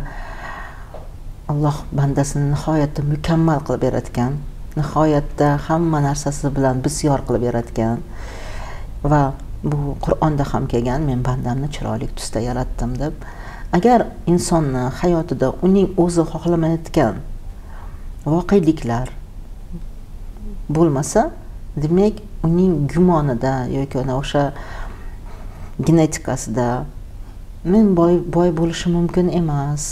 Alloh bandasini nihoyatda mukammal qilib yaratgan, nihoyatda hamma narsasi bilan bisyor qilib yaratgan. Va bu Qur'onda ham kelgan, men bandamni chiroyli tusda yaratdim deb. Agar insonni hayotida uning o'zi xohlamayotgan voqeliklar bo'lmasa, demak uning gumonida yoki ana o'sha genetikasida men boy bo'lishim mumkin emas,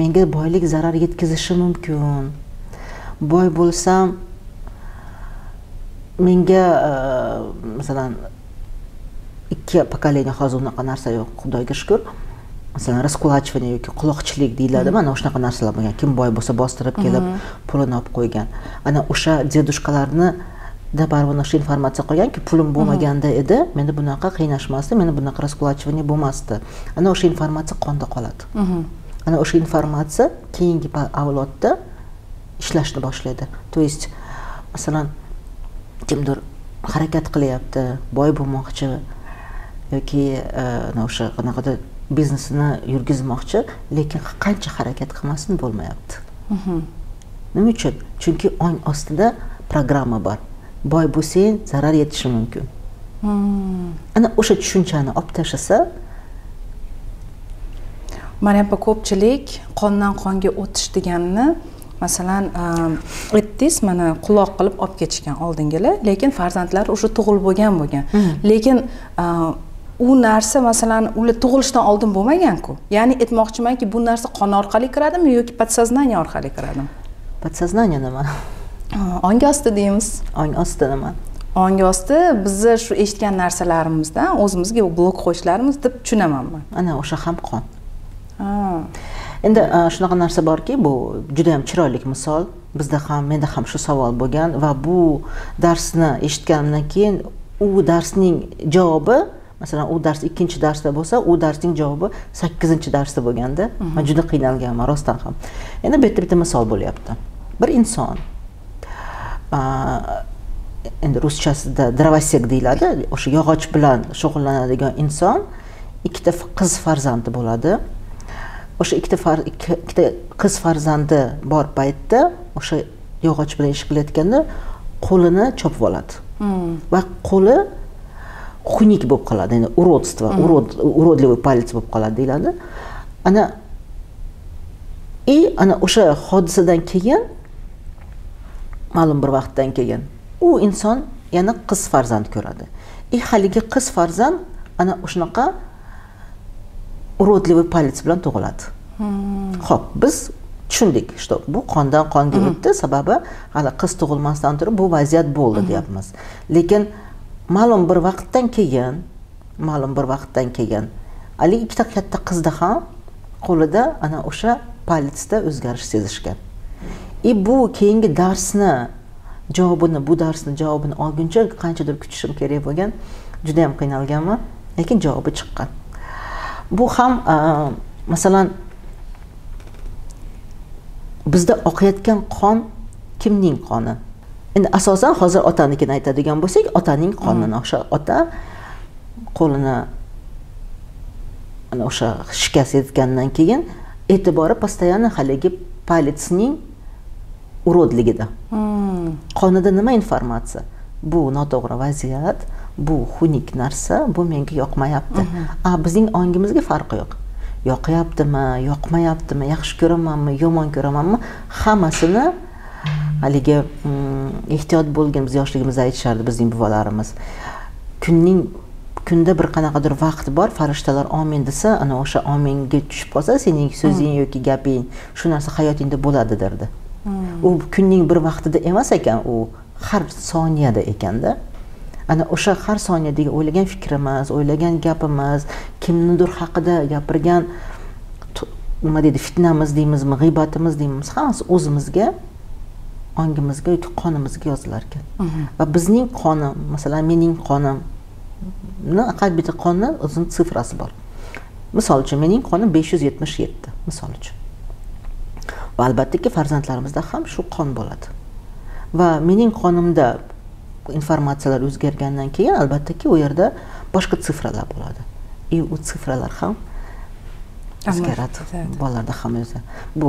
menga boylik zarar yetkazishi mumkin, boy bo'lsam menga masalan 2 pokoleniya hozir unaqa narsa yo'q, Xudoga shukr. Masalan, raskulachvani yoki quloqchilik deyiladi, mana o'shanaqa narsalar bo'lgan. Kim boy bo'lsa bostirib kelib, pulini olib qo'ygan. Ana o'sha dedushkalarni da baribir o'sha informatsiya qolganki, pulim bo'lmaganda edi, meni bunaqa qiynashmasdi, meni bunaqa raskulachvani bo'lmasdi. Ana o'sha informatsiya qonda qoladi. Ana o'sha informatsiya keyingi avlodda ishlashni boshlaydi. To есть, masalan, kimdir harakat qilyapti, boy bo'lmoqchi yoki o'sha qanaqada biznesini yurgizmoqchi, lekin qancha harakat qilmasin bo'lmayapti. Nima uchun? Chunki ong ostida programma bor. Boy bo'lsang zarar yetishi mumkin. Ana o'sha tushunchani olib tashlasa, mana bu ko'pchilik qondan qonga o'tish deganini masalan, aytdingiz, mana quloq qilib olib ketishgan oldingilar, lekin farzandlar o'sha tug'ilib bo'lgan. Lekin u narsa masalan ular tug'ilishdan oldin bo'lmagan-ku. Ya'ni aytmoqchimanki, bu narsa qon orqali kiradimi yoki podsoznaniya orqali kiradimi? Podsoznaniya nima? Ong osti deymiz. Ong osti nima? Ong osti bizni shu eshitgan narsalarimizdan o'zimizga blok qo'yishlarimiz deb tushunaman men. Ana o'sha ham qon. Endi shunaqa narsa borki, bu juda ham chiroyli misol. Bizda ham, menda ham shu savol bo'lgan va bu darsni eshitganimdan keyin u darsning javobi masalan u dars ikkinchi darsda bo'lsa, u darsning javobi 8-darsda bo'lganda men juda qiynalganman rostdan ham. Endi bu yerda bitta misol bo'lyapti. Bir inson endi ruschasida dravosek deyiladi, o'sha yog'och bilan shug'ullanadigan inson ikkita qiz farzandi bo'ladi. O'sha ikkita qiz farzandi bor paytda o'sha yog'och bilan ish qilayotganda qo'lini chopib oladi. Va qo'li xunik bo'lib qoladi, ya'ni уродство, уродливый палец bo'lib qoladi deyiladi. Ana o'sha hodisadan keyin ma'lum bir vaqtdan keyin u inson yana qiz farzand ko'radi. Haligi qiz farzand ana o'shnaqa уродливый палец bilan tug'iladi. Xo'p, biz tushundik, что bu qondan qonga o'tdi, sababi hali qiz tug'ilmasdan turib bu vaziyat bo'ldi deyapmiz. Lekin ma'lum bir vaqtdan keyin, hali ikkita katta qizda ham qo'lida ana o'sha palitsda o'zgarish sezishgan. Bu keyingi darsni javobini, olguncha qanchadir kutishim kerak bo'lgan, juda ham qiynalganman, lekin javobi chiqqan. Bu ham masalan bizda oqayotgan qon kimning qoni? Endi asosan hozir otanikini aytadigan bo'lsak, otaning qonini, o'sha ota qo'lini ana o'sha shikast yetgandan keyin e'tibori постоянно haligi palitsning urodligida. Qonida nima informatsiya? Bu noto'g'ri vaziyat, bu xunik narsa, bu menga yoqmayapti. Bizning ongimizga farqi yo'q. Yoqyaptimi, yoqmayaptimi, yaxshi ko'ramanmi, yomon ko'ramanmi, hammasini haligi ehtiyot bo'lgan, biz yoshligimizda aytishardi bizning buvalarimiz. Kunda bir qanaqadir vaqt bor, farishtalar omin desa, ana o'sha ominga tushib qolsa, sening so'zing yoki gaping shu narsa hayotingda bo'ladi derdi. U kunning bir vaqtida emas ekan, u har soniyada ekanda. Ana o'sha har soniyadagi o'ylagan fikrimiz, o'ylagan gapimiz, kimnidir haqida gapirgan nima deydi, fitnamiz deymizmi, g'iybatimiz deymizmi, hammasi o'zimizga ongimizga yoki qonimizga yozilar ekan. Va bizning qonim, masalan mening qonimni, har bitta qonni o'zining sifrasi bor. Misol uchun mening qonim 577, misol uchun. Va albatta ki farzandlarimizda ham shu qon bo'ladi. Va mening qonimda informatsiyalar o'zgargandan keyin albatta ki u yerda boshqa sifralar bo'ladi. U sifralar ham o'zgaradi. Bolalarda ham o'zi. Bu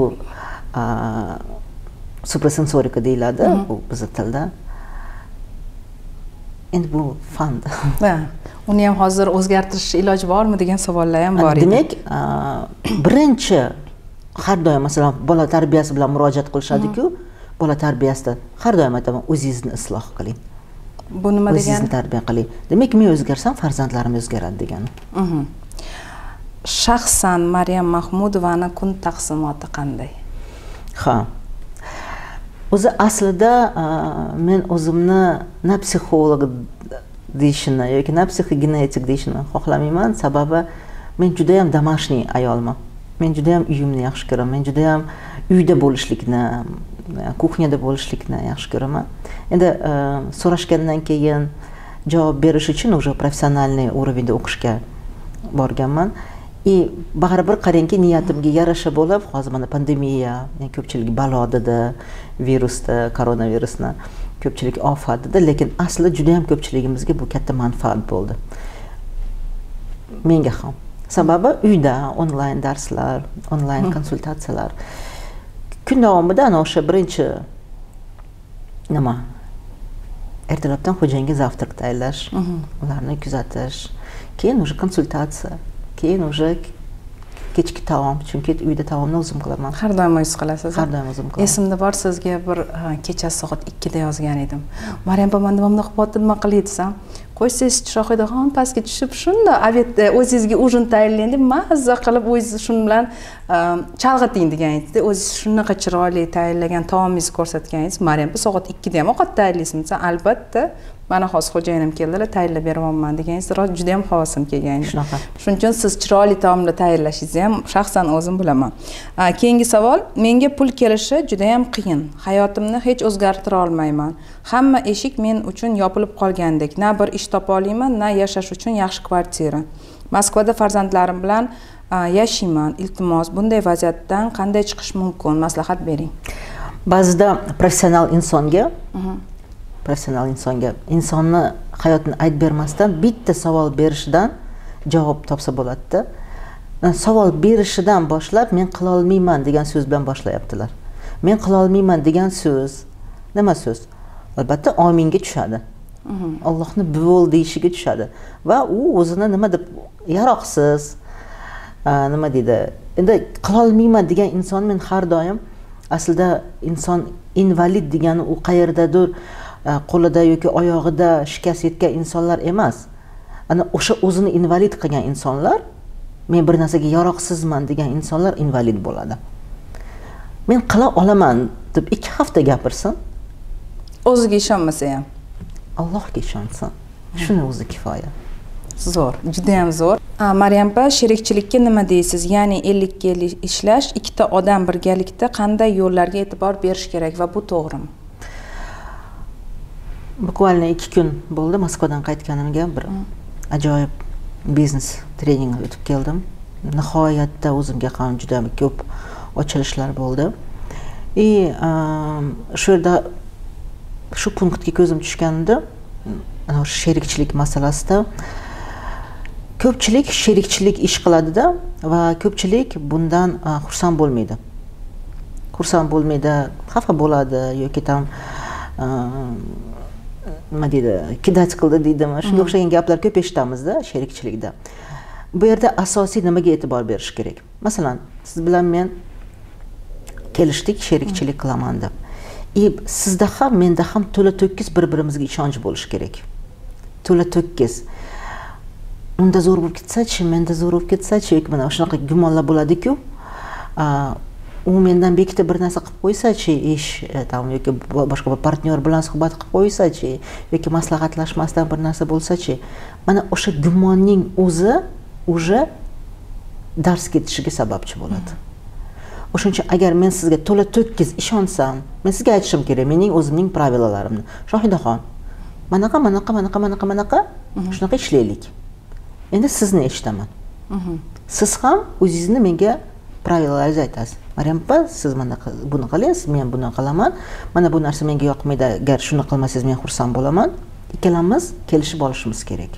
suprasensorika deyiladi, bu bizni tilda. Endi bu fan. Uni ham hozir o'zgartirish iloji bormi degan savollar ham bor edi. Demak, birinchi har doim masalan bola tarbiyasi bilan murojaat qilishadi-ku, bola tarbiyasida har doim aytaman, o'zingizni isloh qiling. Bu nima degani? O'zingizni tarbiya qiling. Demak, men o'zgarsam farzandlarim o'zgaradi degani. Shaxsan Maryam Mahmudovani kun taqsimoti qanday? Ha. O'zi aslida men o'zimni na psixolog deyishini yoki na psixogenetik deyishini xohlamayman, sababi men juda ham domashniy ayolman. Men juda ham uyimni yaxshi ko'raman, men juda ham uyda bo'lishlikni, kuxnyada bo'lishlikni yaxshi ko'raman. Endi so'rashgandan keyin javob berish uchun уже professionalniy уровеньda o'qishga borganman. Baribir qarangki, niyatimga yarasha bo'lib, hozir mana pandemiya, ya'ni ko'pchilik balo dedi, virusni, koronavirusni, ko'pchilik ofat dedi, lekin aslida juda ham ko'pchiligimizga bu katta manfaat bo'ldi. Menga ham. Sababi uyda onlayn darslar, onlayn konsultatsiyalar. Kun davomida ana o'sha birinchi nima? Ertalabdan xo'jayinga zavtrk tayyorlash, ularni kuzatish, keyin уже konsultatsiya. Keyin уже kechki taom, chunki uyda taomni o'zim qilaman. Har doim o'zingiz qilasiz. Har doim o'zim qilaman. Esimda bor, sizga bir kecha soat 2 da yozgan edim. Maryam, nima qilib o'tirma qilib desam, qo'ysiz Shohidaxon pastga tushib shunda avetda o'zingizga ujin tayyorlandi, mazza qilib o'zingiz shun bilan chalg'iting deganingizda o'zingiz shunaqa chiroyli tayyorlagan taomingizni ko'rsatganingiz, Maryam bu soat 2 da ham ovqat tayyorlaysizmi? Albatta, mana hozir xo'jayinim keldilar, tayyorlab beraman deganingiz juda ham havasim kelgan. Shunaqa. Shuning uchun siz chiroyli taomlar tayyorlashingizni ham shaxsan o'zim bilaman. Keyingi savol, menga pul kelishi juda ham qiyin. Hayotimni hech o'zgartira olmayman. Hamma eshik men uchun yopilib qolgandek. Na bir ish topa olayman, na yashash uchun yaxshi kvartira. Moskvada farzandlarim bilan yashayman. Iltimos, bunday vaziyatdan qanday chiqish mumkin? Maslahat bering. Ba'zida professional insonga insonni hayotini aytib bermasdan bitta savol berishidan javob topsa bo'ladi-da. Savol berishidan boshlab men qila olmayman degan so'z bilan boshlayaptilar. Men qila olmayman degan so'z nima so'z? Albatta ominga tushadi. Allohni bo'l deyishiga tushadi va u o'zini nima deb yaroqsiz nima deydi? Endi qila olmayman degan inson men har doim aslida inson invalid degani u qayerdadir qo'lida yoki oyog'ida shikast yetgan insonlar emas. Ana o'sha o'zini invalid qilgan insonlar, men bir narsaga yaroqsizman degan insonlar invalid bo'ladi. Men qila olaman deb 2 hafta gapirsin, o'ziga ishonmasa ham Allohga ishonsin. Shuni o'zi kifoya. Zo'r, juda ham zo'r. Maryam opa, sherikchilikka nima deysiz? Ya'ni 50-50 ishlash, 2 ta odam birgalikda qanday yo'llarga e'tibor berish kerak va bu to'g'rimi? Bukvalno 2 kun bo'ldi Moskvadan qaytganimga, bir ajoyib biznes treningi o'tib keldim. Nihoyatda o'zimga ham juda ko'p ochilishlar bo'ldi. И shu yerda shu punktga ko'zim tushganida sherikchilik masalasida ko'pchilik sherikchilik ish qiladi-da va ko'pchilik bundan xursand bo'lmaydi. Xafa bo'ladi yoki tam nima deydi, kidach qildi deydimi. Shunga o'xshagan gaplar ko'p eshitamiz-da sherikchilikda. Bu yerda asosiy nimaga e'tibor berish kerak? Masalan, siz bilan men kelishdik, sherikchilik qilaman deb. Sizda ham menda ham to'la-to'kis bir-birimizga ishonch bo'lishi kerak. To'la-to'kis. Unda zo'r bo'lib ketsa-chi, menda zo'r bo'lib ketsa-chi, yoki mana shunaqa gumonlar bo'ladi-ku. U mendan bekitib bir narsa qilib qo'ysa-chi, ish, yoki boshqa bir partnyor bilan suhbat qilib qo'ysa-chi, yoki maslahatlashmasdan bir narsa bo'lsa-chi. Mana o'sha gumonning o'zi уже dars ketishiga sababchi bo'ladi. O'shuncha agar men sizga to'la-to'kis ishonsam, men sizga aytishim kerak mening o'zimning pravilalarimni. Shohidaxon, manaqa shunaqa ishlaylik. Endi sizni eshitaman. Siz ham o'zingizni menga pravilalaringizni aytasiz. Maryam opa, siz mana buni qilasiz, men buni qilaman. Mana bu narsa menga yoqmaydi. Agar shuni qilmasangiz men xursand bo'laman. Ikkalamiz kelishib olishimiz kerak.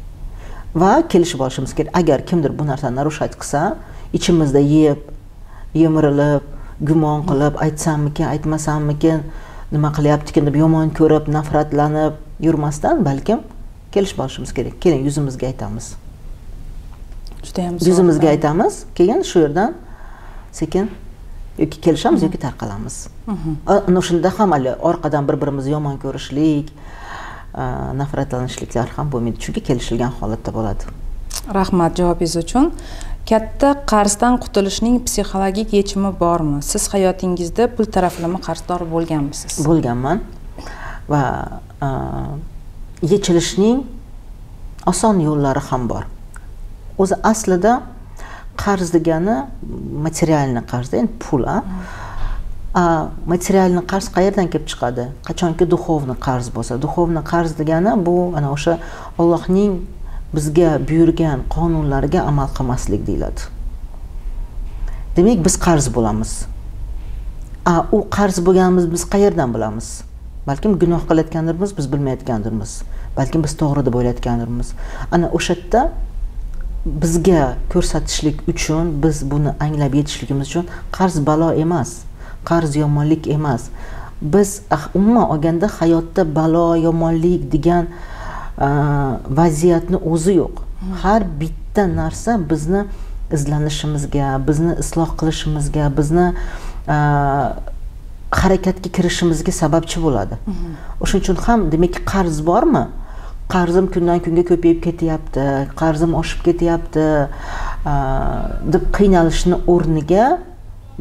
Agar kimdir bu narsani narushat qilsa, ichimizda yemirilib, gumon qilib, aytsammikin, aytmasammikin, nima qilyaptikin deb yomon ko'rib, nafratlanib yurmasdan, balkim kelishib olishimiz kerak. Keling, yuzimizga aytamiz. Yuzimizga aytamiz, keyin shu yerdan sekin yoki kelishamiz yoki tarqalamiz. Ana shunda ham hali orqadan bir-birimizni yomon ko'rishlik, nafratlanishliklar ham bo'lmaydi, chunki kelishilgan holatda bo'ladi. Rahmat javobingiz uchun. Katta qarzdan qutulishning psixologik yechimi bormi? Siz hayotingizda pul taraflama qarzdor bo'lganmisiz? Bo'lganman. Va yechilishning oson yo'llari ham bor. O'zi aslida qarz degani materialni qarz, endi pul. Materialni qarz qayerdan kelib chiqadi? Qachonki duxovni qarz bo'lsa, duxovni qarz degani bu ana o'sha Allohning bizga buyurgan qonunlarga amal qilmaslik deyiladi. Demak, biz qarz bo'lamiz. U qarz bo'lganimiz biz qayerdan bilamiz? Balkim gunoh qilayotgandirmiz, biz bilmayotgandirmiz. Balkim biz to'g'ri deb o'ylayotgandirmiz. Ana o'sha yerda bizga ko'rsatishlik uchun, biz buni anglab yetishligimiz uchun qarz balo emas, qarz yomonlik emas. Biz umuman olganda hayotda balo, yomonlik degan vaziyatni o'zi yo'q. Har bitta narsa bizni izlanishimizga, bizni isloh qilishimizga, bizni harakatga kirishimizga sababchi bo'ladi. O'shuning uchun ham demak, qarz bormi? qarzim kundan kunga ko'payib ketyapti, qarzim oshib ketyapti deb qiynalishni o'rniga,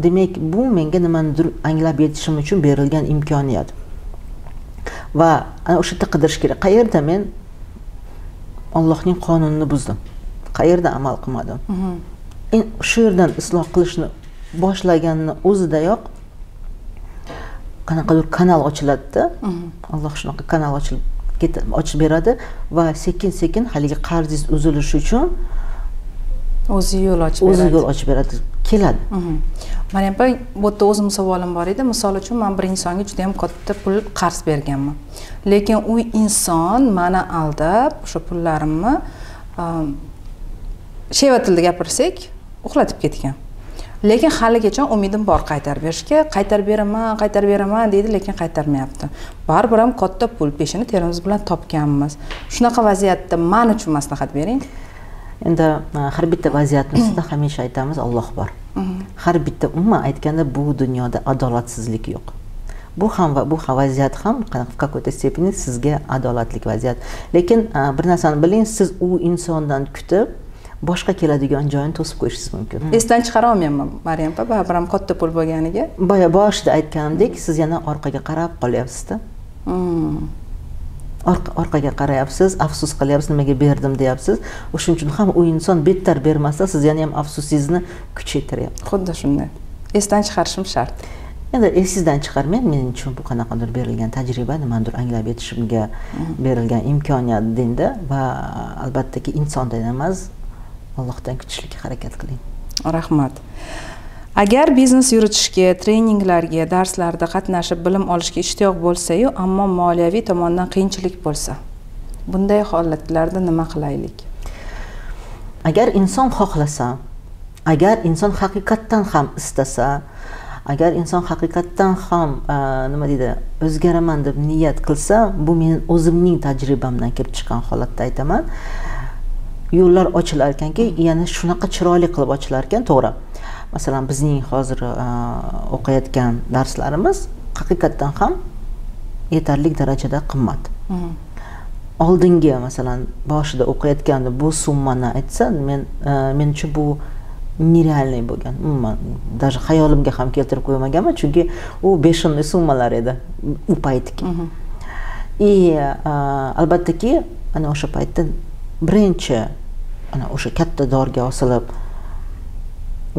demak bu menga nimanidir anglab yetishim uchun berilgan imkoniyat. Va ana o'sha yerda qidirish kerak. Qayerda men Allohning qonunini buzdim? Qayerda amal qilmadim? Shu yerdan isloh qilishni boshlaganni o'zidayoq qanaqadir kanal ochiladi-da. Alloh shunaqa kanal ochib beradi va sekin-sekin haligi qarzingiz uzilishi uchun o'zi yo'l ochib beradi, keladi. Maryam opa, bu yerda o'zim savolim bor edi. Misol uchun, men bir insonga juda ham katta pul qarz berganman. Lekin u inson meni aldab, o'sha pullarimni sheva tilida gapirsak, uxlatib ketgan. Lekin haligacha umidim bor qaytarib berishga, qaytarib beraman deydi, lekin qaytarmayapti. Baribir ham katta pul peshini terimiz bilan topganmiz. Shunaqa vaziyatda men uchun maslahat bering. Endi har bitta vaziyatda hamisha aytamiz, Alloh bor. Har bitta umma aytganda bu dunyoda adolatsizlik yo'q. Bu ham va bu vaziyat ham qanaqadir stepeni sizga adolatlik vaziyat. Lekin bir narsani biling, siz u insondan kutib boshqa keladigan joyini to'sib qo'yishingiz mumkin. Esdan chiqara olmayman, Maryam opa, baribir ham katta pul bo'lganiga. Boya boshida aytganimdek, siz yana orqaga qarab qolyapsiz-da. Orqaga qarayapsiz, afsus qilyapsiz, nimaga berdim deyapsiz. O'shuning uchun ham u inson bettar bermasa, siz yana ham afsusingizni kuchaytiryapsiz. Xuddi shunday. Esdan chiqarishim shart. Endi esingizdan chiqarmang, men uchun bu qanaqadir berilgan tajriba, nimadir anglab yetishimga berilgan imkoniyat dinda va albatta ki insondan emas, Allohdan kuchishlikka harakat qiling. Rahmat. Agar biznes yuritishga, treninglarga, darslarda qatnashib bilim olishga ishtiyoq bo'lsa-yu, ammo moliyaviy tomondan qiyinchilik bo'lsa, bunday holatlarda nima qilaylik? Agar inson xohlasa, agar inson haqiqatdan ham istasa, agar inson haqiqatdan ham nima deydi, o'zgaraman deb niyat qilsa, bu men o'zimning tajribamdan kelib chiqqan holatda aytaman. Yo'llar ochilar ekanki, yana shunaqa chiroyli qilib ochilar ekan, to'g'ri. Masalan, bizning hozir o'qiyotgan darslarimiz haqiqatdan ham yetarli darajada qimmat. Oldingi, masalan, boshida o'qiyotganda bu summani aytsa, men uchun bu nerealniy bo'lgan. Umuman, даже xayolimga ham keltirib qo'ymaganman, chunki u 5 yillik summalar edi u paytdagi. И albatta-ki, ana o'sha paytda birinchi ana o'sha katta dorga osilib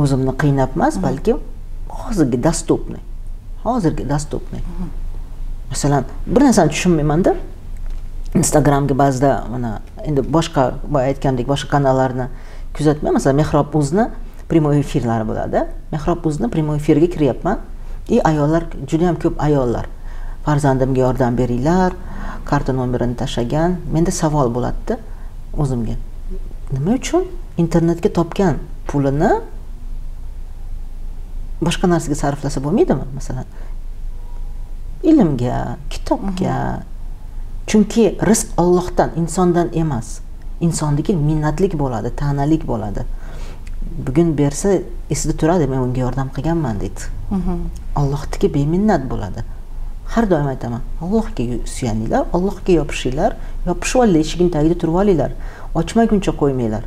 o'zimni qiynab emas, balki hozirgi dostupniy. Masalan, bir narsani tushunmaymanda, Instagramga ba'zida mana endi boshqa aytgandek boshqa kanallarni kuzatmayman. Masalan, Mehrob.uz'ni primoy efirlari bo'ladi. Mehrob.uz'ni primoy efirga kiryapman. И ayollar, juda ham ko'p ayollar, farzandimga yordam beringlar, karta nomerini tashlagan. Menda savol bo'ladi-da o'zimga. Nima uchun internetga topgan pulini boshqa narsaga sarflasa bo'lmaydimi? Masalan, ilmga, kitobga. Chunki rizq Allohdan, insondan emas. Insondagi minnatlik bo'ladi, ta'nalik bo'ladi. Bugun bersa esida turadi, men unga yordam qilganman deydi. Allohdagi beminnat bo'ladi. Har doim aytaman, Allohga suyaninglar, Allohga yopishinglar, yopishib olinglar, eshigini tagida turib olinglar, ochmaguncha qo'ymanglar.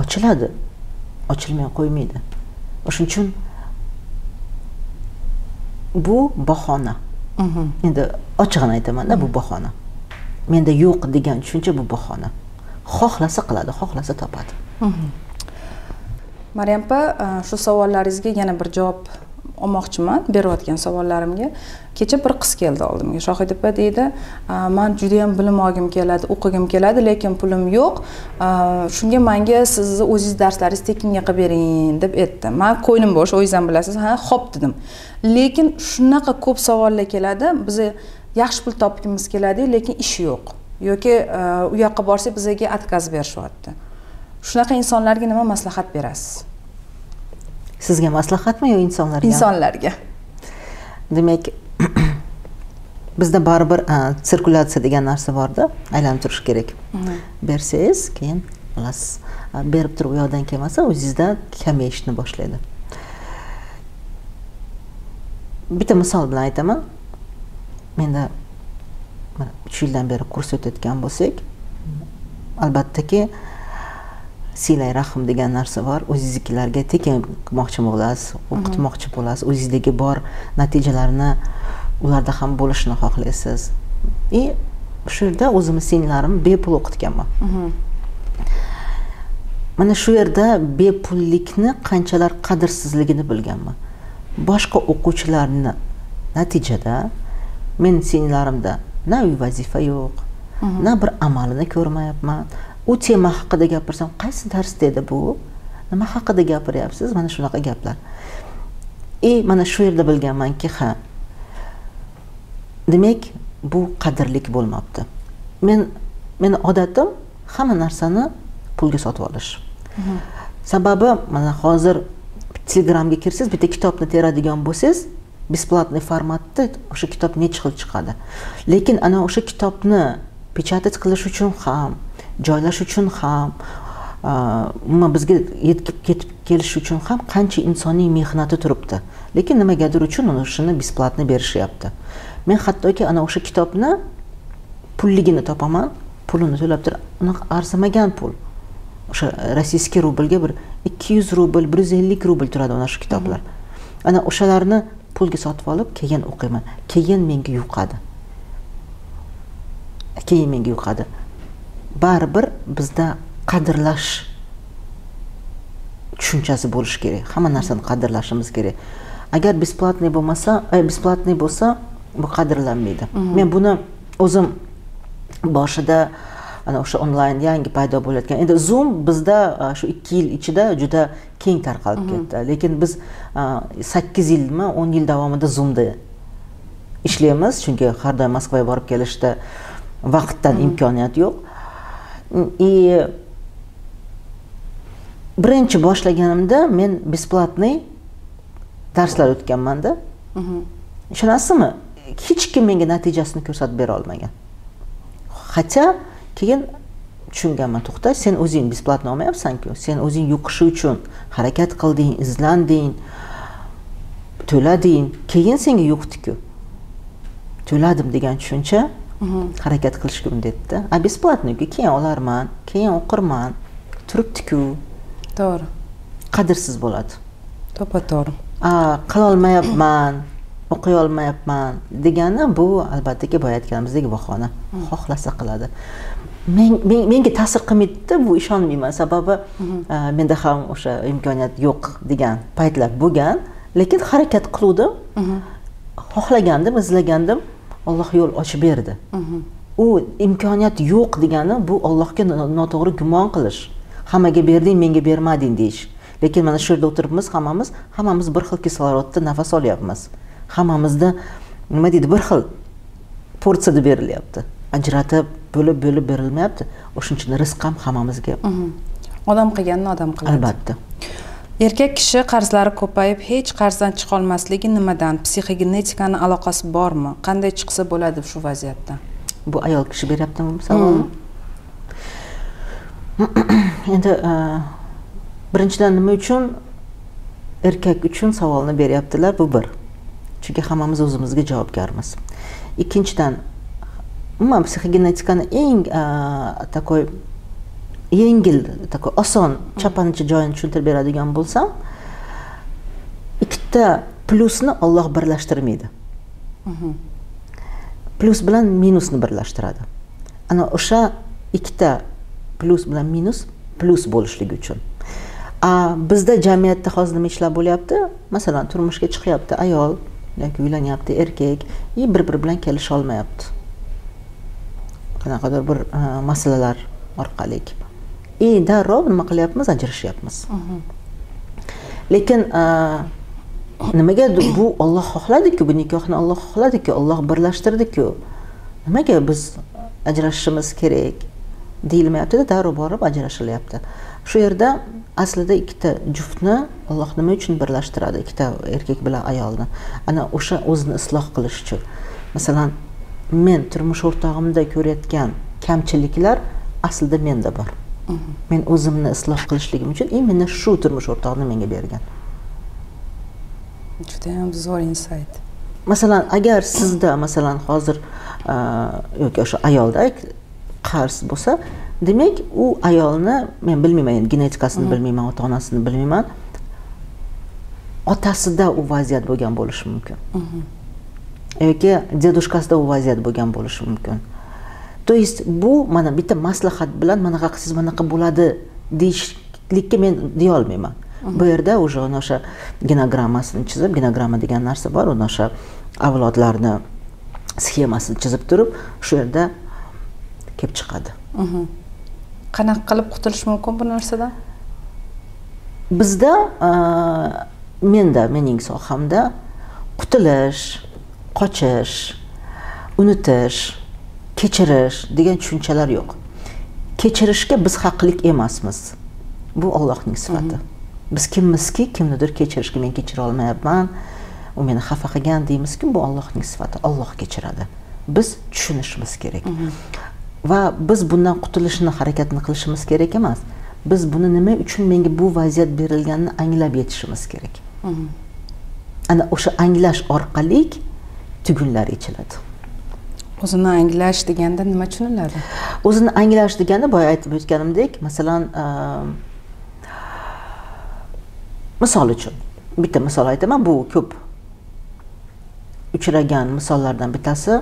Ochiladi, ochilmay qo'ymaydi. O'shuning uchun bu bahona. Endi ochig'ini aytaman-da, bu bahona. Menda yo'q degan tushuncha bu bahona. Xohlasa qiladi, xohlasa topadi. Maryam opa, shu savollaringizga yana bir javob olmoqchiman, berayotgan savollarimga. Kecha bir qiz keldi oldimga. Shohida opa deydi, "Men juda ham bilim olgim keladi, o'qigim keladi, lekin pulim yo'q. Shunga menga sizni o'zingiz darslaringiz tekinga qilib bering" deb aytdi. Men ko'nglim bo'sh, o'zingiz ham bilasiz, ha, xo'p dedim. Lekin shunaqa ko'p savollar keladi. Biz yaxshi pul topgimiz keladi, lekin ish yo'q. Yoki u yoqqa borsak bizga atkaz berishyapti. Shunaqa insonlarga nima maslahat berasiz? Sizga maslahatmi yo insonlarga? Insonlarga. Demak, bizda baribir sirkulyatsiya degan narsa bor-da, aylantirish kerak. Bersangiz, keyin xalas, berib turib yo'ldan kelmasa, o'zingizda kamayishni boshlaydi. Bitta misol bilan aytaman. Menda 3 yildan beri kurs o'tayotgan bo'lsak, albatta ki silay rahim degan narsa var. O'zingizlarga tekin qilmoqchi bo'lasiz, o'qitmoqchi bo'lasiz, o'zingizdagi bor natijalarni ularda ham bo'lishni xohlaysiz. I shu yerda o'zimni sinlarimni bepul o'qitganman. Mana shu yerda bepullikni qanchalar qadrsizligini bilganman. Boshqa o'quvchilarni natijada men sinlarimda na uy vazifa yo'q, na bir amalini ko'rmayapman. U tema haqida gapirsam, qaysi darsda edi bu? Nima haqida gapiryapsiz? Mana shunaqa gaplar. Mana shu yerda bilganmanki, ha. Demek bu qadrlik bo'lmabdi. Men odatim hamma narsani pulga sotib olish. Sababi mana hozir Telegramga kirsiz, bitta kitobni teradigan bo'lsangiz, besplatniy formatda o'sha kitob necha xil chiqadi. Lekin ana o'sha kitobni pechat qilish uchun ham, joylash uchun ham, umuman bizga yetib kelish uchun ham qancha insoniy mehnati turibdi. Lekin nimagadir uchun uni shuni besplatni berishyapti. Men hattoki ana o'sha kitobni pulligini topaman, pulini to'lab turib, uni arzimagan pul. O'sha rossiyskiy rublga bir 200 rubl, 150 rubl turadi ana shu kitoblar. Ana o'shalarni pulga sotib olib, keyin o'qiyman. Keyin menga yuqadi. Baribir bizda qadrlash tushunchasi bo'lishi kerak. Hamma narsani qadrlashimiz kerak. Agar besplatniy bo'lmasa, besplatniy bo'lsa, bu qadrlanmaydi. Men buni o'zim boshida ana o'sha onlayn yangi paydo bo'layotgan. Endi Zoom bizda shu 2 yil ichida juda keng tarqalib ketdi. Lekin biz 8 yilmi, 10 yil davomida Zoomda ishlaymiz, chunki har doim Moskvaga borib kelishda vaqtdan imkoniyat yo'q. Birinchi boshlaganimda men besplatniy darslar o'tganmanda. Ishonasizmi? Hech kim menga natijasini ko'rsatib bera olmagan. Hatto keyin tushunganman, to'xta, sen o'zing besplatniy olmayapsan-ku. Sen o'zing yuqishi uchun harakat qilding, izlanding, to'lading, keyin senga yuqdi-ku. To'ladim degan tushuncha harakat qilishga undaydi. Besplatniyki, keyin olarman, keyin o'qirman, turibdi-ku. To'g'ri. Qadrsiz bo'ladi. To'g'ri, to'g'ri. Qila olmayapman, o'qiy olmayapman degani bu albatta ki boyatganimizdagi bahona. Xohlasa qiladi. Menga ta'sir qilmaydi-da, bu ishonmayman, sababi menda ham o'sha imkoniyat yo'q degan paytlar bo'lgan, lekin harakat qildim. Xohlagandim, izlagandim. Alloh yo'l ochib berdi. U imkoniyat yo'q degani bu Allohga noto'g'ri gumon qilish. Hammaga berding, menga bermading deyish. Lekin mana shu yerda o'tiribmiz, hammamiz bir xil kislorodda nafas olyapmiz. Hammamizda nima deydi, bir xil porsiyada berilyapti. Ajratib, bo'lib berilmayapti. O'shuning uchun rizq ham hammamizga. Odam qilganini odam qiladi. Albatta. Erkak kishi qarzlari ko'payib, hech qarzdan chiqa olmasligi nimadan? Psixogenetikani aloqasi bormi? Qanday chiqsa bo'ladi shu vaziyatdan? Bu ayol kishi beryaptimi bu savolni? Endi birinchidan nima uchun erkak uchun savolni beryaptilar? Bu bir. Chunki hammamiz o'zimizga javobgarmiz. Ikkinchidan, umuman psixogenetikani eng takoy yengil, oson, chapancha joyini tushuntirib beradigan bo'lsam, ikkita plusni Alloh birlashtirmaydi. Plus bilan minusni birlashtiradi. Ana o'sha ikkita plus bilan minus plus bo'lishligi uchun. Bizda jamiyatda hozir nima ishlar bo'lyapti? Masalan, turmushga chiqyapti ayol yoki uylanyapti erkak, bir-biri bilan kelisha olmayapti. Qanaqadir bir masalalar orqali darrov nima qilyapmiz? Ajrashyapmiz. Lekin nimaga bu Alloh xohladi-ku, bu nikohni Alloh xohladi-ku, Alloh birlashtirdi-ku. Nimaga biz ajrashishimiz kerak deyilmayapti-da, darrov borib ajrashilyapti. Shu yerda aslida ikkita juftni Alloh nima uchun birlashtiradi? Ikkita erkak bilan ayolni. Ana o'sha o'zini isloh qilish uchun. Masalan, men turmush o'rtog'imda ko'rayotgan kamchiliklar aslida menda bor. Men o'zimni isloh qilishligim uchun imенно shu turmush o'rtog'ini menga bergan. Juda ham zo'r insight. Masalan, agar sizda, masalan, hozir yoki o'sha ayolda qarz bo'lsa, demak u ayolni men bilmayman, yani genetikasini bilmayman, ota-onasini bilmayman. Otasida u vaziyat bo'lgan bo'lishi mumkin. Yoki dedushkasida u vaziyat bo'lgan bo'lishi mumkin. To есть bu mana bitta maslahat bilan mana haqsiz manaqa bo'ladi deyishlikka men deya olmayman. Bu yerda o'sha o'sha genogrammasini chizib, genogramma degan narsa bor, o'sha avlodlarni sxemasini chizib turib, shu yerda kelib chiqadi. Qanaqa qilib qutulish mumkin bu narsadan? Bizda mening sohamda qutulish, qochish, unutish, kechirish degan tushunchalar yo'q. Kechirishga biz haqlik emasmiz. Bu Allohning sifati. Biz kimmizki, kimnidir kechirishga men kechira olmayapman, u meni xafa qilgan deymizki, bu Allohning sifati, Alloh kechiradi. Biz tushunishimiz kerak. Va biz bundan qutulishni harakatini qilishimiz kerak emas. Biz buni nima uchun menga bu vaziyat berilganini anglab yetishimiz kerak. Ana o'sha anglash orqali tugunlar yechiladi. O'zini anglash deganda nima tushuniladi? O'zini anglash deganda boya aytib o'tganimdek, masalan, misol uchun, bitta misol aytaman, bu ko'p uchragan misollardan bittasi.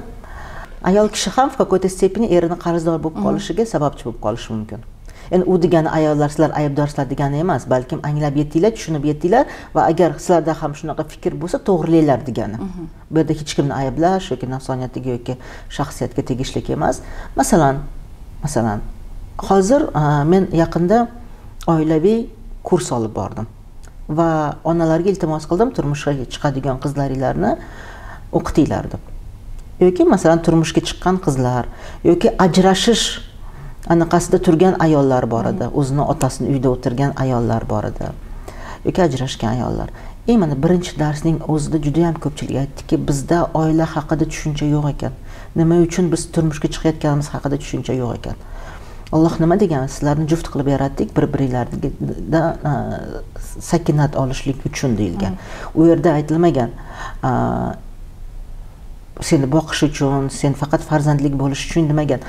Ayol kishi ham в какой-то степени erini qarzdor bo'lib qolishiga sababchi bo'lib qolishi mumkin. Endi u degani ayollar sizlar aybdorsizlar degani emas, balki anglab yetinglar, tushunib yetinglar va agar sizlarda ham shunaqa fikr bo'lsa, to'g'rilanglar degani. Bu yerda hech kimni ayblash yoki nafsoniyatiga yoki shaxsiyatga tegishli emas. Masalan, hozir men yaqinda oilaviy kurs olib bordim. Va onalarga iltimos qildim, turmushga chiqadigan qizlaringlarni o'qitinglar deb. Yoki masalan turmushga chiqqan qizlar yoki ajrashish anaqasida turgan ayollar bor edi, o'zini otasini uyda o'tirgan ayollar bor edi yoki ajrashgan ayollar. Mana birinchi darsning o'zida juda ham ko'pchilik aytdiki, bizda oila haqida tushuncha yo'q ekan. Nima uchun biz turmushga chiqayotganimiz haqida tushuncha yo'q ekan. Alloh nima degan? Sizlarni juft qilib yaratdik, bir-biringlarda sakinat olishlik uchun deyilgan. U yerda aytilmagan seni boqish uchun, sen faqat farzandlik bo'lish uchun demagan.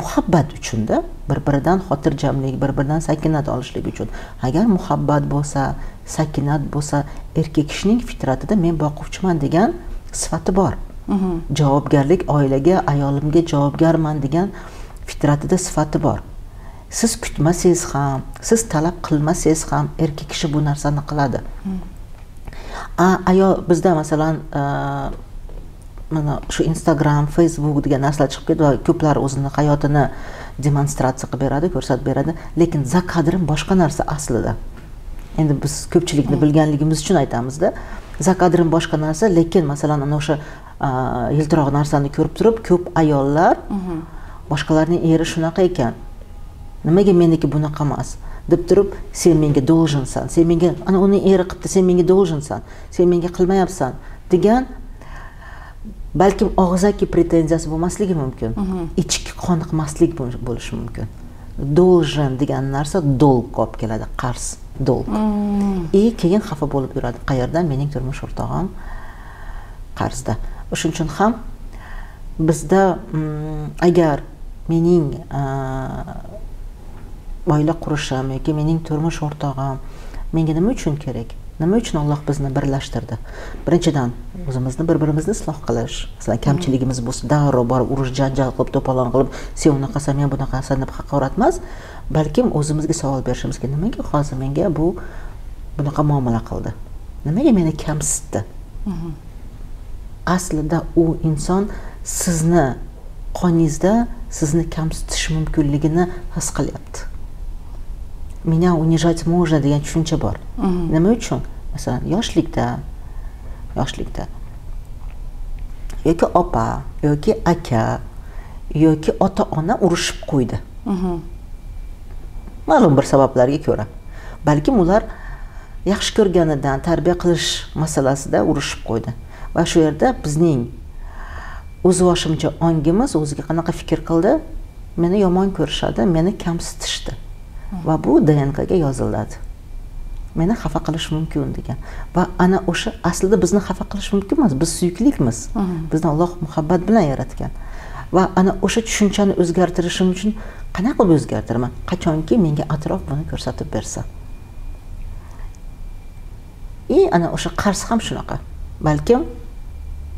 Muhabbat uchun-da, bir-biridan xotirjamlik, bir-biridan sakinat olishlik uchun. Agar muhabbat bo'lsa, sakinat bo'lsa, erkak kishining fitratida men boquvchiman degan sifati bor. Javobgarlik oilaga, ayolimga javobgarman degan fitratida sifati bor. Siz kutmasangiz ham, siz talab qilmasangiz ham erkak kishi bu narsani qiladi. Ayol bizda masalan mana shu Instagram, Facebook degan narsalar chiqib ketdi va ko'plar o'zini hayotini demonstratsiya qilib beradi, ko'rsatib beradi, lekin za kadrim boshqa narsa aslida. Endi biz ko'pchilikni bilganligimiz uchun aytamizda, za kadrim boshqa narsa, lekin masalan ana o'sha yiltiroq narsani ko'rib turib, ko'p ayollar boshqalarning eri shunaqa ekan. Nimaga meniki bunaqa emas? Deb turib, sen menga doljansan, sen menga ana uni eri qilibdi, sen menga doljansan, sen menga qilmayapsan degan balkim og'zaki pretenziyasi bo'lmasligi mumkin. Ichki qoniqmaslik bo'lishi mumkin. Doljan degan narsa dolg olib keladi, qarz, dolg. Keyin xafa bo'lib yuradi. Qayerdan? Mening turmush o'rtog'im qarzda. Shuning uchun ham bizda agar mening oila qurishim yoki mening turmush o'rtog'im menga nima uchun kerak? Nima uchun Alloh bizni birlashtirdi? Birinchidan o'zimizni bir-birimizni isloh qilish. Masalan, kamchiligimiz bo'lsa, darrov borib urush, janjal qilib, to'polon qilib, sen unaqasan, men bunaqasan deb haqorat emas, balkim o'zimizga savol berishimiz kerak. Nimaga hozir menga bu bunaqa muomala qildi? Nimaga meni kamsitdi? Aslida u inson sizni qoningizda sizni kamsitish mumkinligini his qilyapti. Меня унижать можно degan tushuncha bor. Nima uchun? Masalan, yoshlikda yoki opa, yoki aka, yoki ota-ona urushib qo'ydi. Ma'lum bir sabablarga ko'ra. Balki ular yaxshi ko'rganidan tarbiya qilish masalasida urushib qo'ydi. Va shu yerda bizning o'zboshimcha ongimiz o'ziga qanaqa fikr qildi? Meni yomon ko'rishadi, meni kamsitishdi. Va bu DNKga yoziladi. Meni xafa qilish mumkin degan. Va ana o'sha aslida bizni xafa qilish mumkin emas, biz suyuklikmiz. Bizni Alloh muhabbat bilan yaratgan. va ana o'sha tushunchani o'zgartirishim uchun qana qilib o'zgartiraman? Qachonki menga atrof buni ko'rsatib bersa. Ana o'sha qarz ham shunaqa. Balkim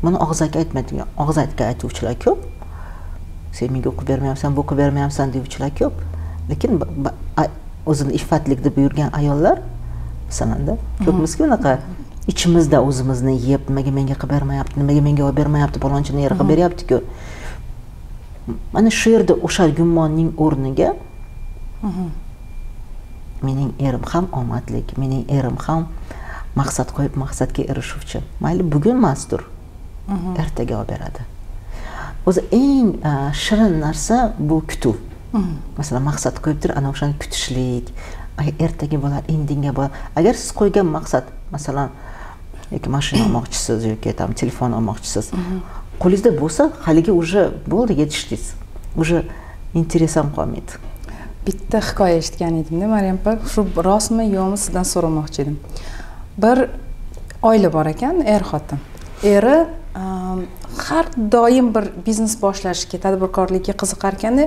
buni og'zaki aytmaydigan, og'zaki aytuvchilar ko'p. Sen menga o'qib bermayapsan, bu o'qib bermayapsan deyuvchilar ko'p. Lekin o'zini iffatlik deb yurgan ayollar sanada ko'pmiz-ku unaqa. İçimizde o'zimizni yeb, nimaga menga qilib bermayapti, nimaga menga olib bermayapti, palonchini yerga qilib beryapti-ku. Mana shu yerda o'sha gumonning o'rniga mening erim ham omadlik, mening erim ham maqsad qo'yib maqsadga erishuvchi. Mayli bugun mastur, ertaga olib beradi. O'zi eng shirin narsa bu kutuv. Masalan, maqsad qo'yib turib, ana o'shani kutishlik. Ay ertaga bo'lar, endinga bo'lar. Agar siz qo'ygan maqsad, masalan, yoki mashina olmoqchisiz yoki tam telefon olmoqchisiz. Qo'lingizda bo'lsa, haliga o'sha bo'ldi, yetishdingiz. O'sha interes ham qolmaydi. Bitta hikoya eshitgan edimda, Maryam opa, shu rostmi, yo'qmi sizdan so'ramoqchi edim. Bir oila bor ekan, er-xotin. Eri har doim bir biznes boshlashga, tadbirkorlikka qiziqar ekanda,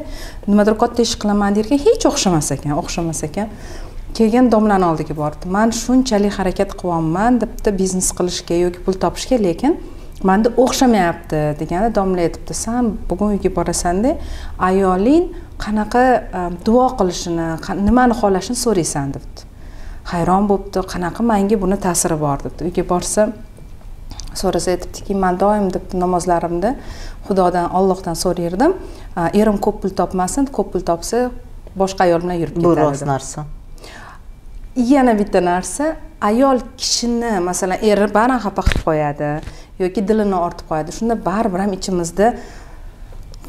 nimadir katta ish qilaman dergan, hech o'xshamas ekan. Keyin domlani oldiga bordi. Men shunchalik harakat qilyapman debdi biznes qilishga yoki pul topishga, lekin menda o'xshamayapti degani domla aytibdi. Sen bugun uyga borasan-da, ayoling qanaqa duo qilishini, nimani xohlashini so'raysan debdi. Hayron bo'pti, qanaqa menga buni ta'siri bor debdi. Uyga borsa so'rasa aytibdiki, men doim debdi namozlarimda Xudodan, Allohdan so'rardim. Erim ko'p pul topmasin, ko'p pul topsa boshqa ayol bilan yurib ketardi. Bu rost narsa. Yana bitta narsa, ayol kishini, masalan, eri baran xafa qilib qo'yadi yoki dilini ortib qo'yadi. Shunda baribir ham ichimizda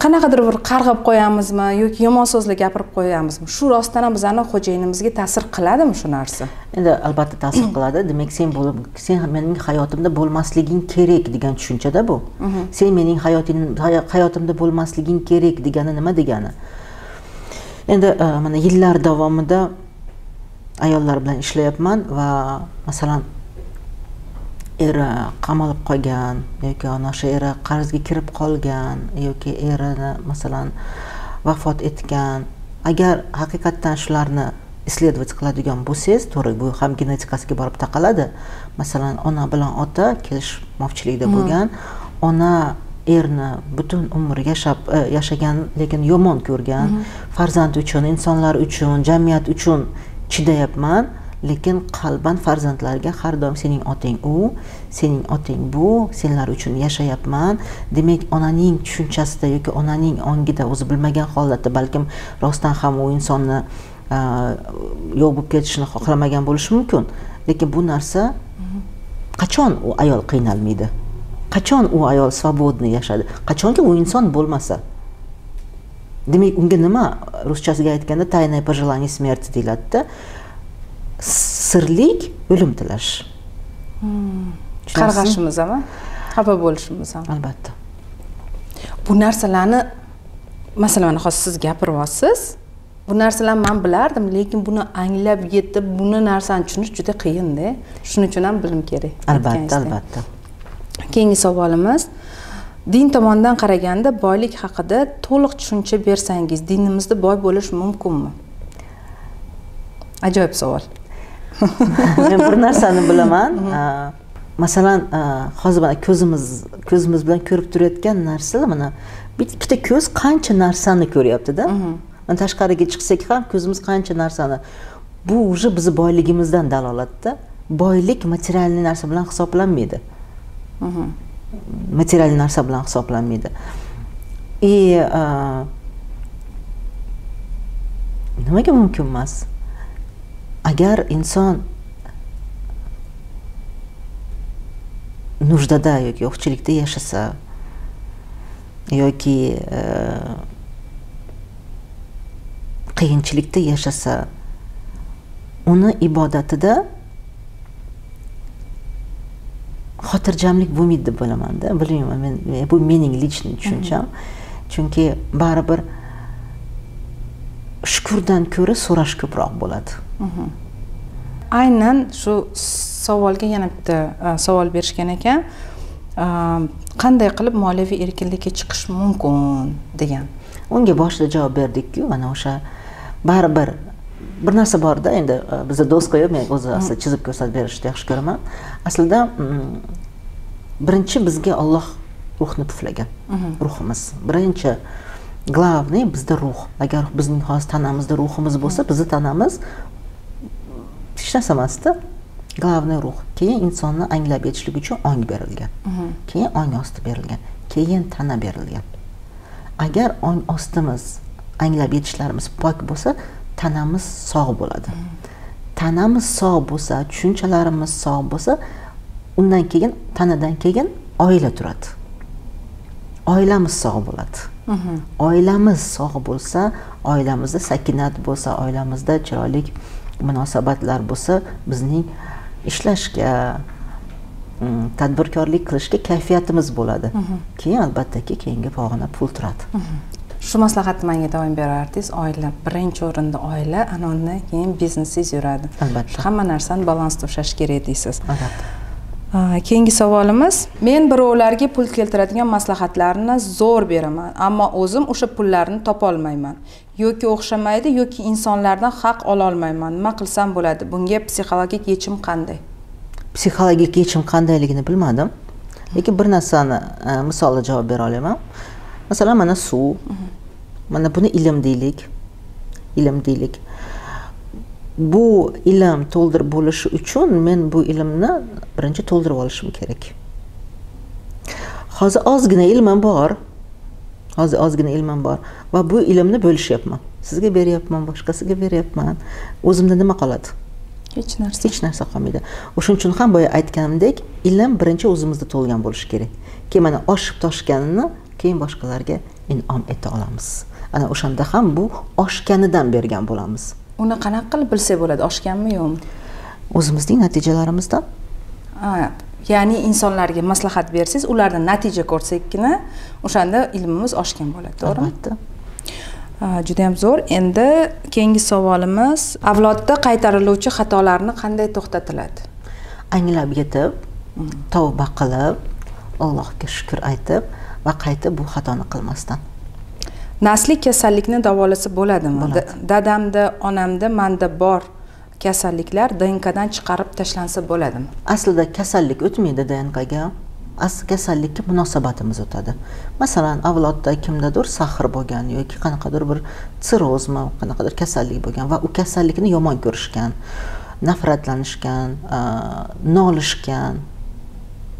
qanaqadir bir qarg'ab qo'yamizmi yoki yomon so'zlar gapirib qo'yamizmi? Shu rostdan ham bizani xo'jayinimizga ta'sir qiladimi shu narsa? Endi albatta ta'sir qiladi. Demak, sen mening hayotimda bo'lmasliging kerak degan tushunchada bu. Sen mening hayotimda bo'lmasliging kerak degani nima degani? Endi mana yillar davomida ayollar bilan ishlayapman va masalan eri qamalib qolgan yoki ona shu eri qarzga kirib qolgan yoki erini masalan vafot etgan. Agar haqiqatan shularni isledovat qiladigan bo'lsangiz, to'g'ri bu ham genetikasiga borib taqaladi. Masalan, ona bilan ota kelishmovchilikda bo'lgan, ona erni butun umr yashagan, lekin yomon ko'rgan, farzand uchun, insonlar uchun, jamiyat uchun chidayapman, lekin qalban farzandlarga har doim sening oting u, sening oting bu, senlar uchun yashayapman. Demak, onaning tushunchasida yoki onaning ongida o'zi bilmagan holatda balkim rostdan ham u insonni yo'q bo'lib ketishini xohlamagan bo'lishi mumkin. Lekin bu narsa qachon u ayol qiynalmaydi? Qachon u ayol svobodni yashadi? Qachonki u inson bo'lmasa? Demek unga nima ruschasiga aytganda tayinay pojilani smerti deyiladi-da. Sirlik o'lim tilash. Qarg'ashimiz ham, xafa bo'lishimiz ham. Albatta. Bu narsalarni masalan, hozir siz gapiryapsiz. Bu narsalarni men bilardim, lekin buni anglab yetib, buni narsani tushunish juda qiyin-da. Shuning uchun ham bilim kerak. Albatta, albatta. Keyingi savolimiz: din tomonidan qaraganda boylik haqida to'liq tushuncha bersangiz, dinimizda boy bo'lish mumkinmi? Ajoyib savol. Men bir narsani bilaman. Masalan, hozir mana ko'zimiz bilan ko'rib turayotgan narsalar, mana bitta ko'z qancha narsani ko'ryapti-da? Mana tashqariga chiqsak ham ko'zimiz qancha narsani. Bu o'zi bizi boyligimizdan dalolatda. Boylik materialniy narsa bilan hisoblanmaydi. Materialniy narsa bilan hisoblanmaydi. Nimaga mumkin emas? Agar inson nujdada yoki yo'qchilikda yashasa yoki qiyinchilikda yashasa, uni ibodatida xotirjamlik bo'lmaydi deb bilaman-da. Bilmayman, men bu mening lichniy tushuncham. Chunki baribir shukrdan ko'ra so'rash ko'proq bo'ladi. Aynan shu savolga yana bitta savol berishgan ekan. qanday qilib moliyaviy erkinlikka chiqish mumkin degan. Unga boshida javob berdik-ku, mana o'sha baribir bir narsa borda, endi bizda doska yo'q, men o'zi aslida chizib ko'rsatib berishni yaxshi ko'raman. Aslida birinchi bizga Alloh ruhni puflagan, ruhimiz. Birinchi glavniy bizda ruh. Agar bizning xos tanamizda ruhimiz bo'lsa, bizning tanamiz hech narsa emasda. Glavniy ruh. Keyin insonni anglab yetishlik uchun ong berilgan. Keyin ong osti berilgan. Keyin tana berilgan. Agar ong ostimiz, anglab yetishlarimiz pok bo'lsa, tanamiz sog' bo'ladi. Tanamiz sog' bo'lsa, tushunchalarimiz sog' bo'lsa, undan keyin, tanadan keyin oila turadi. Oilamiz sog' bo'ladi. Oilamiz sog' bo'lsa, oilamizda sakinat bo'lsa, oilamizda chiroyli munosabatlar bo'lsa, bizning ishlashga, tadbirkorlik qilishga kayfiyatimiz bo'ladi. Keyin albatta keyingi pog'ona pul turadi. Shu maslahatni menga doim berardingiz, oila birinchi o'rinda, oila anondan keyin biznesingiz yuradi. Albatta. Hamma narsani balansda ushlash kerak deysiz. Albatta. Keyingi savolimiz, men birovlarga pul keltiradigan maslahatlarni zo'r beraman, ammo o'zim o'sha pullarni topa olmayman. Yoki o'xshamaydi, yoki insonlardan haq ola olmayman. Nima qilsam bo'ladi? Bunga psixologik yechim qanday? Psixologik yechim qandayligini bilmadim. Lekin bir narsani misolda javob bera olaman. Masalan, mana suv. Mana buni ilm deylik. Ilm deylik. Bu ilm to'ldirib bo'lishi uchun men bu ilmni birinchi to'ldirib olishim kerak. Hozir ozgina ilmim bor. Va bu ilmni bo'lishyapman. Sizga beryapman, boshqasiga beryapman. O'zimda nima qoladi? Hech narsa qolmaydi. O'shuning uchun ham boya aytganimdek, ilm birinchi o'zimizda to'lgan bo'lishi kerak. Keyin mana oshib toshganini keyin boshqalarga in'om eta olamiz. Ana o'shanda ham bu oshganidan bergan bo'lamiz. Uni qanaqa qilib bilsak bo'ladi, oshganmi yo'qmi? O'zimizning natijalarimizdan. Ya'ni insonlarga maslahat bersangiz, ulardan natija ko'rsakkina, o'shanda ilmimiz oshgan bo'ladi, to'g'rimi? Albatta. Juda ham zo'r. Endi keyingi savolimiz, avlodda qaytariluvchi xatolarni qanday to'xtatiladi? Anglab yetib, tavba qilib, Allohga shukr aytib va qaytib bu xatoni qilmasdan. Nasli kasallikni davolasi bo'ladimi? Dadamda, onamda, menda bor kasalliklar DNKdan chiqarib tashlansa bo'ladimi? Aslida kasallik o'tmaydi DNKga. Asl kasallikka munosabatimiz o'tadi. Masalan, avlodda kimdadir sahr bo'lgan yoki qanaqadir bir sirozmi, qanaqadir kasallik bo'lgan va u kasallikni yomon ko'rishgan, nafratlanishgan, nolishgan.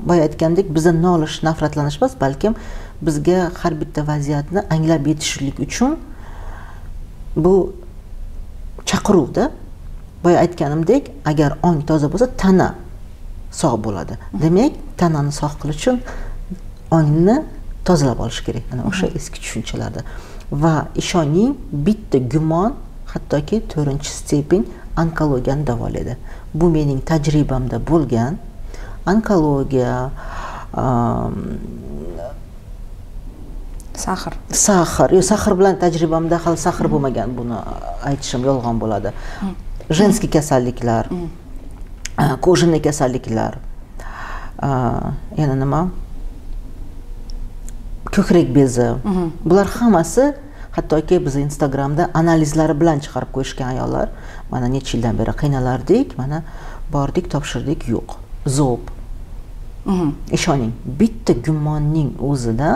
Boya aytgandek, bizda nolish, nafratlanish emas, balkim bizga har bitta vaziyatni anglab yetishlik uchun bu chaqiruvda. Boya aytganimdek, agar ong toza bo'lsa, tana sog' bo'ladi. Demak, tanani sog' qilish uchun ongni tozalab olish kerak. Ana o'sha eski tushunchalarda. Va ishoning, bitta gumon, hattoki 4-stepen onkologiyani davolaydi. Bu mening tajribamda bo'lgan. Onkologiya, sahr. Yo, sahr bilan tajribamda hali sahr bo'lmagan, buni aytishim yolg'on bo'ladi. Женский kasalliklar, ko'zini kasalliklar, yana nima? Ko'krak bezi. Bular hammasi hattoki biz Instagramda analizlari bilan chiqarib qo'yishgan ayollar, mana necha yildan beri qiynalardik, mana bordik, topshirdik, yo'q. Zob. Ishoning, bitta gumonning o'zida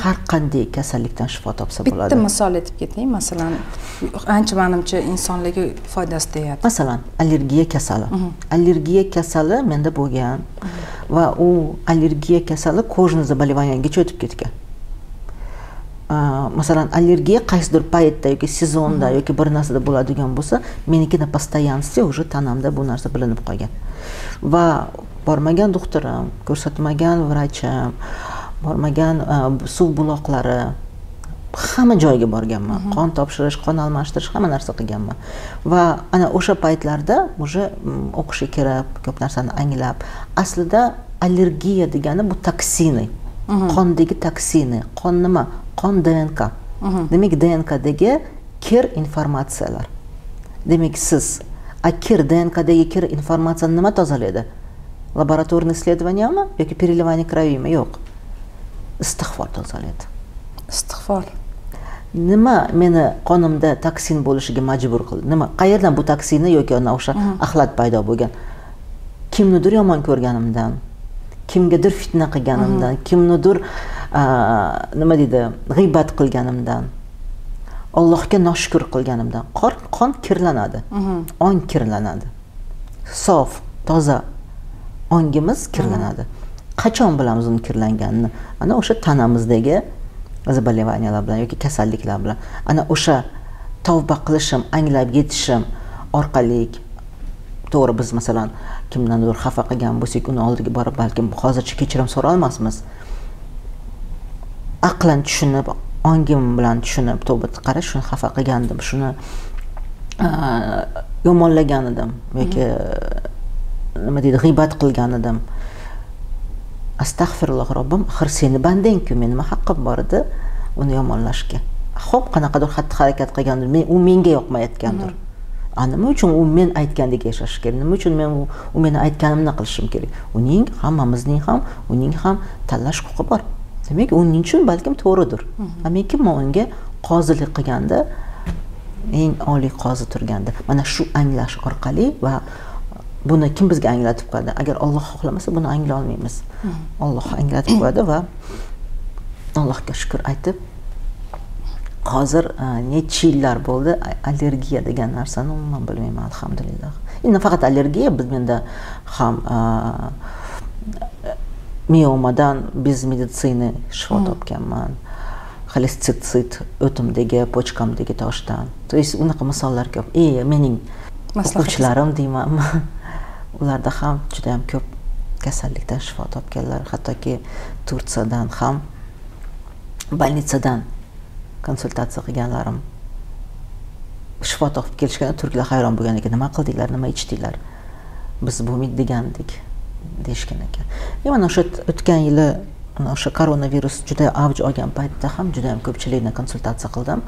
har qanday kasallikdan shifo topsa bo'ladi. Bitta misol aytib ketay, masalan, ancha menimcha insonlarga foydasi deyapti. Masalan, allergiya kasali. Allergiya kasali menda bo'lgan va u allergiya kasali ko'zni zabolevaniyaga o'tib ketgan. Masalan, allergiya qaysidir paytda yoki sezonda yoki bir narsada bo'ladigan bo'lsa, meniki na постоянстве уже tanamda bu narsa bilinib qolgan. Va bormagan doktorim, ko'rsatmagan vrachim, bormagan suv buloqlari, hamma joyga borganman. Qon topshirish, qon almashtirish, hamma narsa qilganman. Va ana o'sha paytlarda уже o'qishga kirib, ko'p narsani anglab, aslida allergiya degani bu toksini, qondagi toksini, qon nima? Qon DNK. Demak, DNKdagi kir informatsiyalar. Demak, siz kir DNKdagi kir informatsiyani nima tozalaydi? Laboratorные исследования mı? Yoki переливание крови mi? Yo'q. Istig'for tozaladi. Istig'for. Nima meni qonimda toksin bo'lishiga majbur qildi? Nima? Qayerdan bu toksini yoki ana o'sha axlat paydo bo'lgan? Kimnidir yomon ko'rganimdan, kimgadir fitna qilganimdan, kimnidir nima deydi, g'iybat qilganimdan, Allohga noshukr qilganimdan qon kirlanadi. On kirlanadi. Sof, toza ongimiz kirlanadi. Qachon bilamiz uni kirlanganini? Ana o'sha tanamizdagi zabolivanyalar bilan yoki kasalliklar bilan. Ana o'sha tavba qilishim, anglab yetishim orqali to'g'ri biz masalan kimdandir xafa qilgan bo'lsak, uni oldiga borib balkim hozircha kechirim so'ra olmasmiz. Aqlan tushunib, ongim bilan tushunib, to'g'ri qarash, shuni xafa qilgandim, shuni yomonlagan edim yoki nima deydi, g'iybat qilgan edim. Astag'firulloh Robbim, axir seni bandangku, men nima haqqim bor edi uni yomonlashga. Xo'p, qanaqadir xatti-harakat qilgandir, u menga yoqmayotgandir. Nima uchun u men aytgandek yashash kerak? Nima uchun men u meni aytganimni qilishim kerak? Uning hammamizning ham, uning ham tanlash huquqi bor. Demak, uning uchun balkim to'g'ridir. Ammo men unga qozilik qilganda eng oliy qozi turganda, mana shu anglash orqali va buni kim bizga anglatib qo'yadi? Agar Alloh xohlamasa buni angla olmaymiz. Alloh anglatib qo'yadi va Allohga shukr aytib hozir necha yillar bo'ldi allergiya degan narsani umuman bilmayman, alhamdulillah. Endi faqat allergiya biz menda ham miomadan biz meditsina shifo topganman. Xolestitsit o'timdagi, pochkamdagi toshdan. To'g'risi unaqa misollar ko'p. Mening o'quvchilarim deyman. Ularda ham juda ham ko'p kasallikdan shifo topganlar, hattoki Turtsiyadan ham bolnitsadan konsultatsiya qilganlarim shifo topib kelishganda turklar hayron bo'lgan ekan. Nima qildinglar, nima ichdinglar? Biz bo'lmaydi degandik deyshgan ekan. Mana o'sha o'tgan yili o'sha koronavirus juda avj olgan paytda ham juda ham ko'pchilikni konsultatsiya qildim.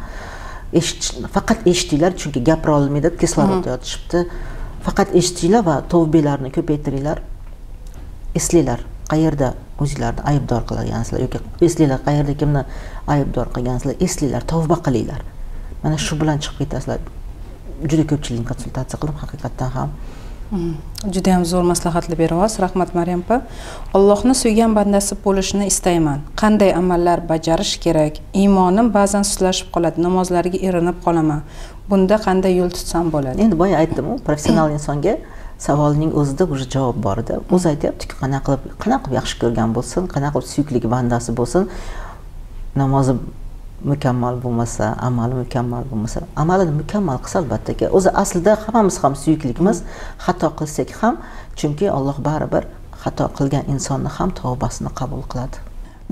Faqat eshitdinglar, chunki gapira olmaydi, kislorod yotishibdi. Faqat eshitdinglar va tavbiyalarni ko'paytiringlar. Eslanglar, qayerda o'zinglarni aybdor qilgansizlar yoki eslanglar, qayerda kimni aybdor qilgansizlar, eslanglar, tavba qilinglar. Mana shu bilan chiqib ketasizlar. Juda ko'pchilikni konsultatsiya qilib, haqiqatan ham juda ham zo'r maslahatlar berasiz. Rahmat Maryam opa. Allohni suygan bandasi bo'lishni istayman. Qanday amallar bajarish kerak? Iymonim ba'zan suslashib qoladi, namozlarga erinib qolaman. Bunda qanday yo'l tutsam bo'ladi? Endi boya aytdim-ku, professional insonga savolning o'zida o'sha javob borda. O'zi aytayapti-ku, qanaqa qilib yaxshi ko'rgan bo'lsin, qanaqa qilib suyuklik bandasi bo'lsin, namozi mukammal bo'lmasa, amali mukammal bo'lmasa, amalini mukammal qilsa albatta ki, o'zi aslida hammamiz ham suyukligimiz, xato qilsak ham, chunki Alloh baribir xato qilgan insonni ham tavbasini qabul qiladi.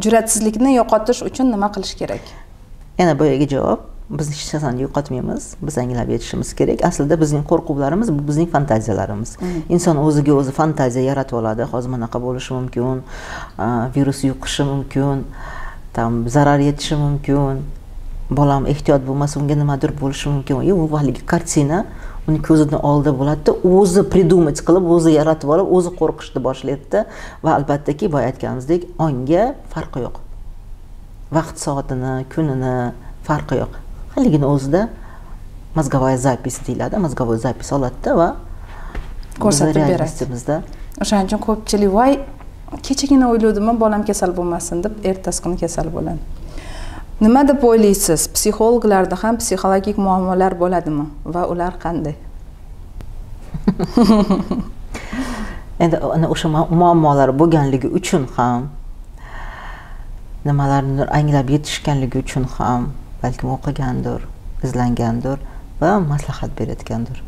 Jur'atsizlikni yo'qotish uchun nima qilish kerak? Yana boyaga javob, biz hech narsani yo'qotmaymiz, biz anglab yetishimiz kerak. Aslida bizning qo'rquvlarimiz bu bizning fantaziyalarimiz. Inson o'ziga o'zi fantaziya yaratib oladi. Hozir manaqa bo'lishi mumkin, virus yuqishi mumkin, tam zarar yetishi mumkin, bolam ehtiyot bo'lmasa unga nimadir bo'lishi mumkin. U haligi kartina uni ko'zini oldida bo'ladi-da, o'zi придумать qilib, o'zi yaratib olib, o'zi qo'rqishni boshlaydi-da va albattaki boya aytganimizdek, onga farqi yo'q. Vaqt soatini, kunini farqi yo'q. Haligini o'zida mozgovaya zapis deyiladi, mozgovaya zapis oladi-da va ko'rsatib beradi. O'shaning uchun ko'pchilik voy kechagina o'yladim, bolam kasal bo'lmasin deb, ertasi kuni kasal bo'ladi. Nima deb o'ylaysiz? Psixologlarda ham psixologik muammolar bo'ladimi va ular qanday? Endi ana o'sha muammolar bo'lganligi uchun ham, nimalarnidir anglab yetishganligi uchun ham, balkim o'qigandir, izlangandir va maslahat berayotgandir.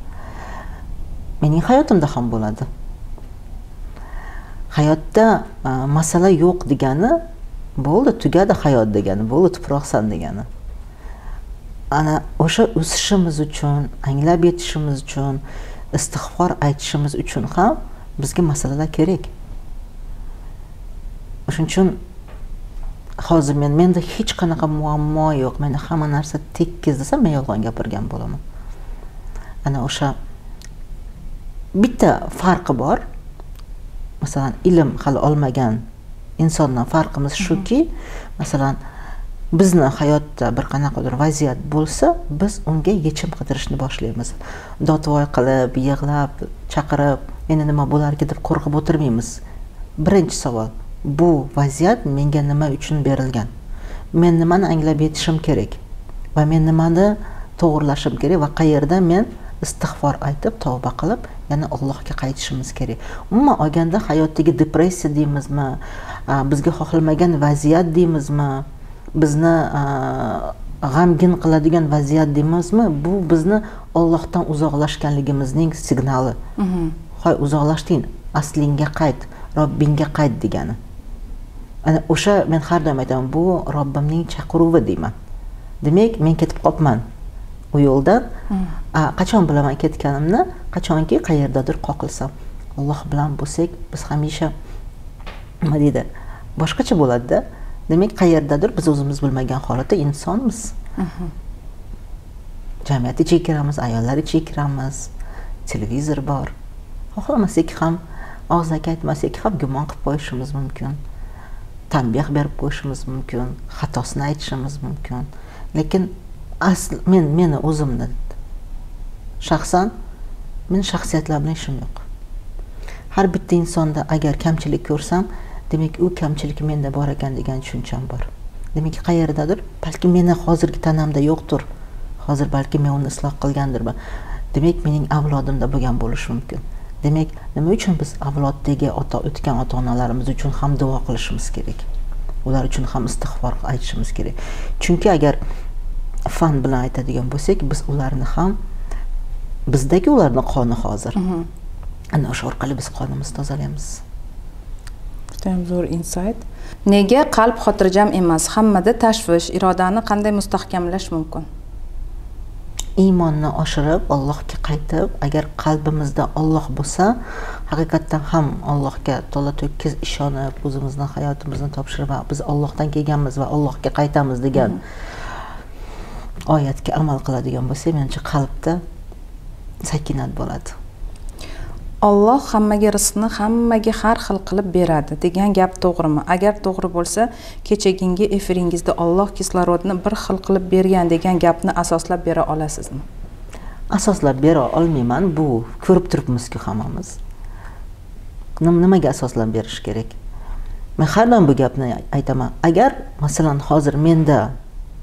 Mening hayotimda ham bo'ladi. Hayotda masala yo'q degani bo'ldi, tugadi hayot degani bo'ldi, tuproqsan degani. Ana o'sha o'sishimiz uchun, anglab yetishimiz uchun, istig'for aytishimiz uchun ham bizga masalalar kerak. Shuning uchun hozir menda hech qanaqa muammo yo'q, menda hamma narsa tekkiz desam, men yolg'on gapirgan bo'laman. Ana o'sha bitta farqi bor. masalan ilm hali olmagan insondan farqimiz shuki, masalan bizni hayotda bir qanaqadir vaziyat bo'lsa, biz unga yechim qidirishni boshlaymiz. Dodvoy qilib, yig'lab, chaqirib, endi nima bo'larki deb qo'rqib o'tirmaymiz. Birinchi savol: bu vaziyat menga nima uchun berilgan? Men nimani anglab yetishim kerak va men nimani to'g'rilashim kerak va qayerda men istig'for aytib, tavba qilib, yana Allohga qaytishimiz kerak. Umuman olganda hayotdagi depressiya deymizmi, bizga xohilmagan vaziyat deymizmi, bizni g'amgin qiladigan vaziyat deymizmi, bu bizni Allohdan uzoqlashganligimizning signali. Hoy, uzoqlashding, aslingga qayt, Robbingga qayt degani. Ana o'sha men har doim aytaman, bu Robbimning chaqiruvi deyman. Demak, men ketib qopman u yo'ldan. Qachon bilaman ketganimni? Qachonki qayerdadir qoqilsam. Alloh bilan bo'lsak, biz hamisha nima deydi, boshqacha bo'ladi-da. Demak, qayerdadir biz o'zimiz bilmagan holatda insonmiz. Jamiyat ichiga kiramiz, ayollar ichiga kiramiz, televizor bor. Xohlamasak ham, og'zaki aytmasak ham gumon qilib qo'yishimiz mumkin. Tanbeh berib qo'yishimiz mumkin, xatosini aytishimiz mumkin. Lekin asl meni o'zimni shaxsan men shaxsiyatlar bilan ishim yo'q. Har bitta insonda agar kamchilik ko'rsam, demak u kamchilik menda bor ekan degan tushuncham bor. Demak, qayerdadir balki meni hozirgi tanamda yo'qdir. Hozir balki men uni isloq qilgandirman. Demak, mening avlodimda bo'lgan bo'lishi mumkin. Demak, nima uchun biz avloddagi ota-onalarimiz uchun ham duo qilishimiz kerak? Ular uchun ham istig'for aytishimiz kerak. Chunki agar fan bilan aytadigan bo'lsak, biz ularni ham bizdagi ularning qoni hozir. Ana o'sha orqali biz qonimizni tozalaymiz. Juda zo'r insight. Nega qalb xotirjam emas? Hammada tashvish, irodani qanday mustahkamlash mumkin? Iymonni oshirib, Allohga qaytib, agar qalbimizda Alloh bo'lsa, haqiqatan ham Allohga to'la to'kis ishonib, o'zimizni hayotimizni topshirib, biz Allohdan kelganmiz va Allohga qaytamiz degan oyatga amal qiladigan bo'lsa, menimcha qalbda sakinat bo'ladi. Alloh hammaga rizqni hammaga har xil qilib beradi degan gap to'g'rimi? Agar to'g'ri bo'lsa, kechagingi efiringizda Alloh kislorodni bir xil qilib bergan degan gapni asoslab bera olasizmi? Asoslab bera olmayman, bu ko'rib turibmizki hammamiz. Nimaga asoslab berish kerak? Men har doim bu gapni aytaman. Agar masalan hozir menda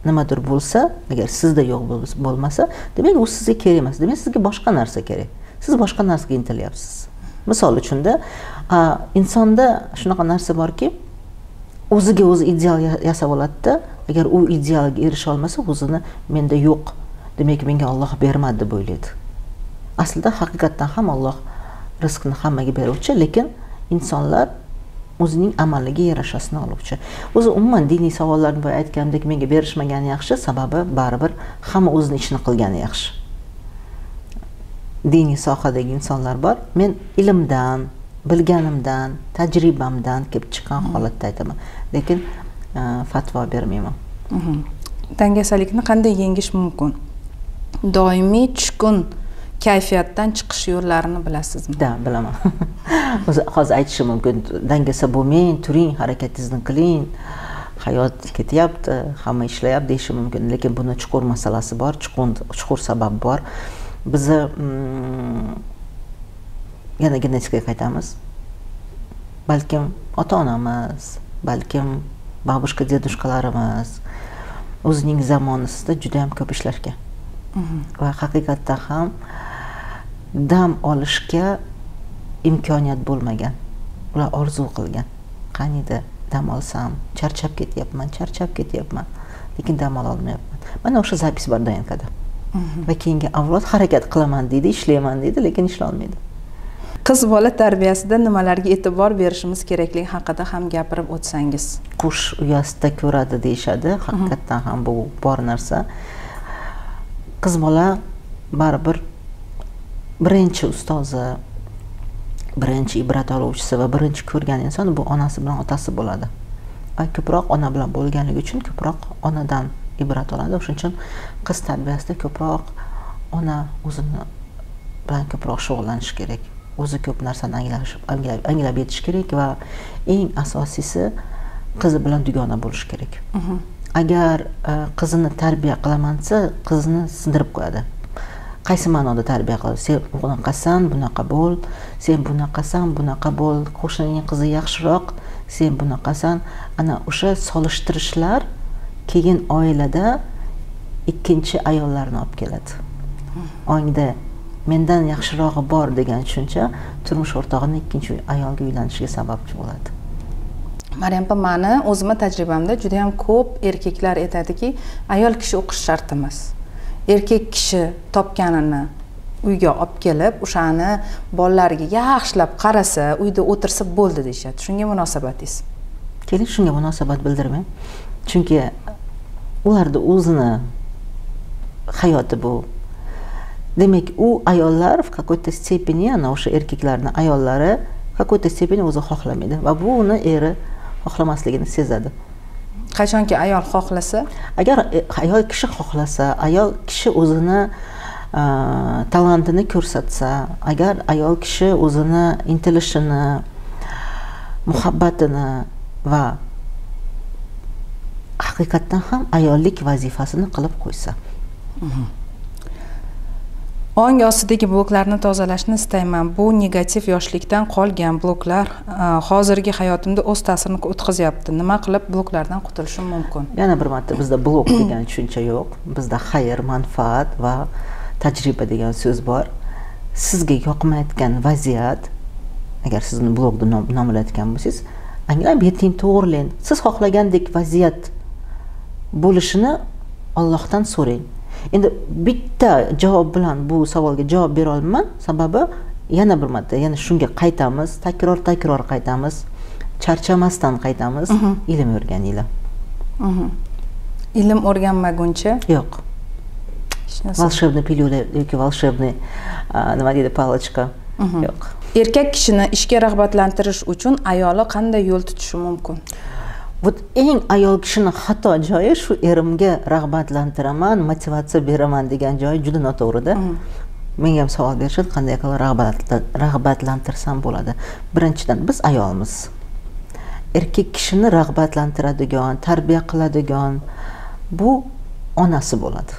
nimadir bo'lsa, agar sizda yo'q bo'lmasa, demak u sizga kerak emas. Demak sizga boshqa narsa kerak. Siz boshqa narsaga intilyapsiz. Misol uchun da insonda shunaqa narsa borki, o'ziga o'zi ideal yasab oladida, agar u idealga erisha olmasa, o'zini menda yo'q, demak menga Alloh bermadi deb o'ylaydi. Aslida haqiqatan ham Alloh rizqni hammaga beruvchi, lekin insonlar o'zining amaliga yarashasini oluvchi. O'zi umuman diniy savollarni bo'y aytgandek, menga berishmagani yaxshi, sababi baribir hamma o'zini ishini qilgani yaxshi. Diniy sohadagi insonlar bor. Men ilmdan, bilganimdan, tajribamdan kelib chiqqan holatda aytaman, lekin fatvo bermayman. Dangasalikni qanday yengish mumkin? Doimiy tushkun kayfiyatdan chiqish yo'llarini bilasizmi? Da, bilaman. Hozir aytishim mumkin, dangasa bo'lmang, turing, harakatingizni qiling. Hayot ketyapti, hamma ishlayapti deyish mumkin, lekin buni chuqur masalasi bor, chuqur sabab bor. Bizi yana genetikaga qaytamiz. Balkim ota-onamiz, balkim babushka, dedushkalarimiz o'zining zamonasida juda ham ko'p ishlarga va haqiqatda ham dam olishga imkoniyat bo'lmagan. Ular orzu qilgan. Qaniydi dam olsam, charchab ketyapman, lekin dam ola olmayapman. Mana o'sha zapis bor doyankada. Va keyingi avlod harakat qilaman deydi, ishlayman deydi, lekin ishlolmaydi. Qiz bola tarbiyasida nimalarga e'tibor berishimiz kerakligi haqida ham gapirib o'tsangiz. Qush uyasida ko'radi deyshadi, haqiqatan ham bu bor narsa. Qiz bola baribir birinchi ustozi, birinchi ibrat oluvchisi va birinchi ko'rgan inson bu onasi bilan otasi bo'ladi. Va ko'proq ona bilan bo'lganligi uchun ko'proq onadan ibrat oladi. O'shaning uchun qiz tarbiyasida ko'proq ona o'zini bilan ko'proq shug'ullanish kerak. o'zi ko'p narsani anglab yetish kerak va eng asosiysi qizi bilan dugona bo'lish kerak. Agar qizini tarbiya qilaman desa, qizini sindirib qo'yadi. Qaysi ma'noda tarbiya qiladi? Sen bunaqasan, bunaqa bo'l, sen bunaqasan, bunaqa bo'l, qo'shnining qizi yaxshiroq, sen bunaqasan. Ana o'sha solishtirishlar keyin oilada ikkinchi ayollarni olib keladi. Ongda mendan yaxshirog'i bor degan tushuncha turmush o'rtog'ining ikkinchi ayolga uylanishiga sababchi bo'ladi. Maryam opa, meni o'zimni tajribamda juda ham ko'p erkaklar aytadiki, ayol kishi o'qish shart emas. Erkak kishi topganini uyga olib kelib, o'shani bolalariga yaxshilab qarasa, uyda o'tirsa bo'ldi deyshadi. Shunga munosabatingiz? Keling, shunga munosabat bildirmang. Chunki ularda o'zini hayoti bu. Demek o ayollar в какой-то степени, ana o'sha erkaklarning ayollari в какой-то степени o'zi xohlamaydi va bu uni eri xohlamasligini sezadi. Qachonki ayol xohlasa, agar ayol kishi xohlasa, ayol kishi o'zini talantini ko'rsatsa, agar ayol kishi o'zini intilishini, muhabbatini va haqiqatan ham ayollik vazifasini qilib qo'ysa. Ong ostidagi bloklarni tozalashni istayman. Bu negativ yoshlikdan qolgan bloklar hozirgi hayotimda o'z ta'sirini o'tkazyapti. Nima qilib bloklardan qutulishim mumkin? Yana bir marta, bizda blok degan tushuncha yo'q. Bizda xayr, manfaat va tajriba degan so'z bor. Sizga yoqmayotgan vaziyat, agar sizni blok deb nomlayotgan bo'lsangiz, anglab yeting, to'g'rilang. Siz xohlagandek vaziyat bo'lishini Allohdan so'rang. Endi bitta javob bilan bu savolga javob bera olmayman. Sababi yana bir marta, yana shunga qaytamiz, takror qaytamiz, charchamasdan qaytamiz. Ilm o'rganinglar. Ilm o'rganmaguncha yo'q. Волшебный пилюля yoki волшебный nima deydi, palochka yo'q. Erkak kishini ishga rag'batlantirish uchun ayoli qanday yo'l tutishi mumkin? Вот eng ayol kishini xato joyi shu, erimga rag'batlantiraman, motivatsiya beraman degan joyi juda noto'g'ri-da. Menga ham savol berishdi, qanday qilib rag'batlantirsam bo'ladi? Birinchidan, biz ayolmiz. Erkak kishini rag'batlantiradigan, tarbiya qiladigan bu onasi bo'ladi.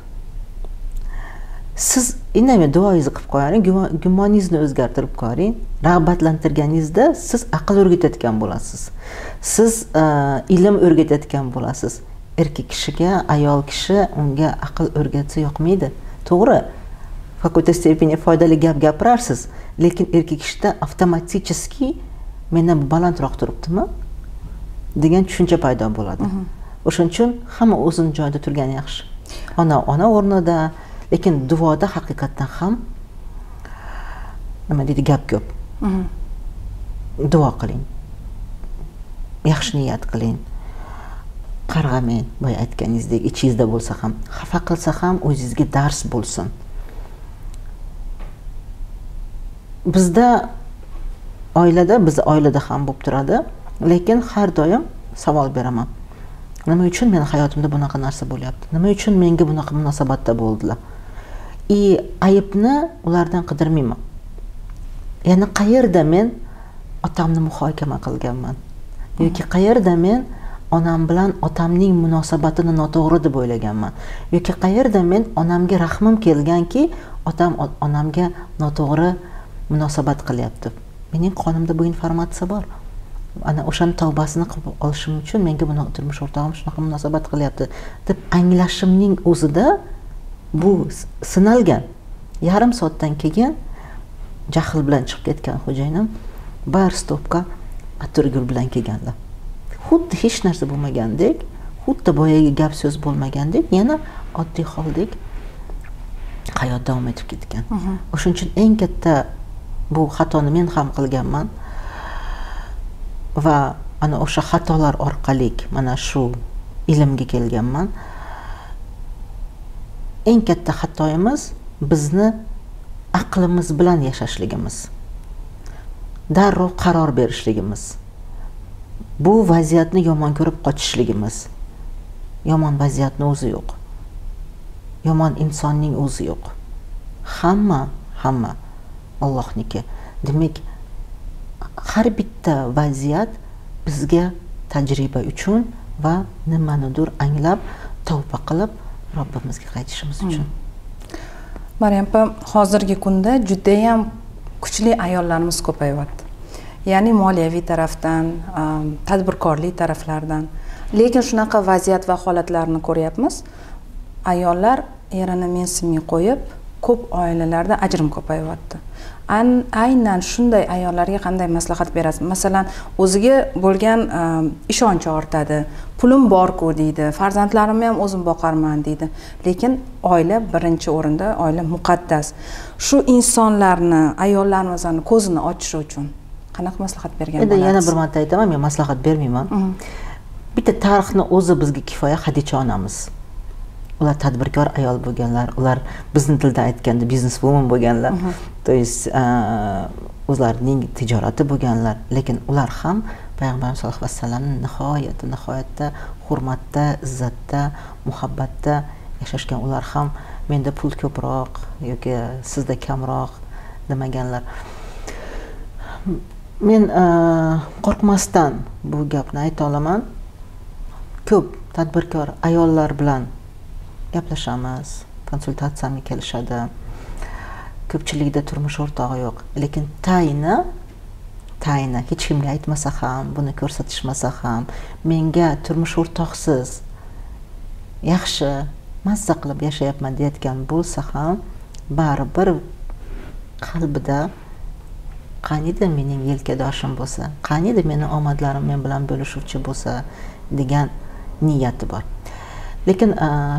Siz indamay duoingizni qilib qo'ying, gumoningizni o'zgartirib qo'ying. Rag'batlantirganingizda siz aql o'rgatayotgan bo'lasiz. Siz ilm o'rgatayotgan bo'lasiz. Erkak kishiga, ayol kishi unga aql o'rgatsa yoqmaydi. To'g'ri, какой-то степени foydali gap gapirarsiz, lekin erkak kishida avtomatichki mendan balandroq turibdimi degan tushuncha paydo bo'ladi. O'shaning uchun hamma o'zining joyida turgani yaxshi. Ona o'rnida. Lekin duoda haqiqatan ham nima deydi, gap ko'p. Duo qiling. Yaxshi niyat qiling. Qarg'amang, boy aytganingizdek, ichingizda bo'lsa ham, xafa qilsa ham o'zingizga dars bo'lsin. Biz oilada ham bo'lib turadi, lekin har doim savol beraman. Nima uchun men hayotimda bunaqa narsa bo'lyapti? Nima uchun menga bunaqa munosabatda bo'ldilar? И ayibni ulardan qidirmayman. Ya'ni qayerda men otamni muhokama qilganman yoki qayerda men onam bilan otamning munosabatini noto'g'ri deb o'ylaganman yoki qayerda men onamga rahmim kelganki, otam onamga noto'g'ri munosabat qilyapti. Mening qonimda bu informatsiya bor. Ana o'shaning tavbasini qilib olishim uchun menga buni turmush o'rtog'im shunaqa munosabat qilyapti deb anglashimning o'zida bu sinalgan. Yarim soatdan keyin jahl bilan chiqib ketgan xo'jayinim bar stopka atirgul bilan kelganlar. Xuddi hech narsa bo'lmagandek, xuddi boyagi gap so'z bo'lmagandek, yana oddiy holdek hayot davom etib ketgan. O'shaning uchun eng katta bu xatoni men ham qilganman. Va ana o'sha xatolar orqali mana shu ilmga kelganman. Eng katta xatoyimiz bizni aqlimiz bilan yashashligimiz. Darrov qaror berishligimiz. Bu vaziyatni yomon ko'rib qochishligimiz. Yomon vaziyatning o'zi yo'q. Yomon insonning o'zi yo'q. Hamma Allohniki. Demek har bitta vaziyat bizga tajriba uchun va nimanidir anglab, tavba qilib Robbimizga qaytishimiz uchun. Maryam opa, hozirgi kunda judayam kuchli ayollarimiz ko'payyapti. Ya'ni moliyaviy tarafdan, tadbirkorlik taraflardan. Lekin shunaqa vaziyat va holatlarni ko'ryapmiz. Ayollar erini mensimay qo'yib, ko'p oilalarda ajrim ko'payyapti. Aynan shunday ayollarga qanday maslahat berasiz? Masalan, o'ziga bo'lgan ishonchi ortadi. Pulim bor-ku deydi. Farzandlarimni ham o'zim boqarman deydi. Lekin oila birinchi o'rinda, oila muqaddas. Shu insonlarni, ayollarimizni ko'zini ochish uchun qanaqa maslahat bergan bo'lasiz? Yana bir marta aytaman, men maslahat bermayman. Bitta tarixni o'zi bizga kifoya Xadicha onamiz. Ular tadbirkor ayol bo'lganlar, ular bizni tilda aytganda bizneswoman bo'lganlar. To есть o'zlarining tijorati bo'lganlar, lekin ular ham Payg'ambar sollallohu alayhi vasallamni nihoyatda hurmatda, izzatda, muhabbatda yashashgan. Ular ham menda pul ko'proq yoki sizda kamroq demaganlar. Men qo'rqmasdan bu gapni ayta olaman. Ko'p tadbirkor ayollar bilan gaplashamiz, konsultatsiyamga kelishadi. Ko'pchilikda turmush o'rtog'i yo'q, lekin tayini hech kimga aytmasa ham, buni ko'rsatishmasa ham, menga turmush o'rtoqsiz yaxshi, mazza qilib yashayapman deyotgan bo'lsa ham, baribir qalbida qaniydi mening yelkadoshim bo'lsa, qaniydi meni omadlarim men bilan bo'lishuvchi bo'lsa degan niyati bor. Lekin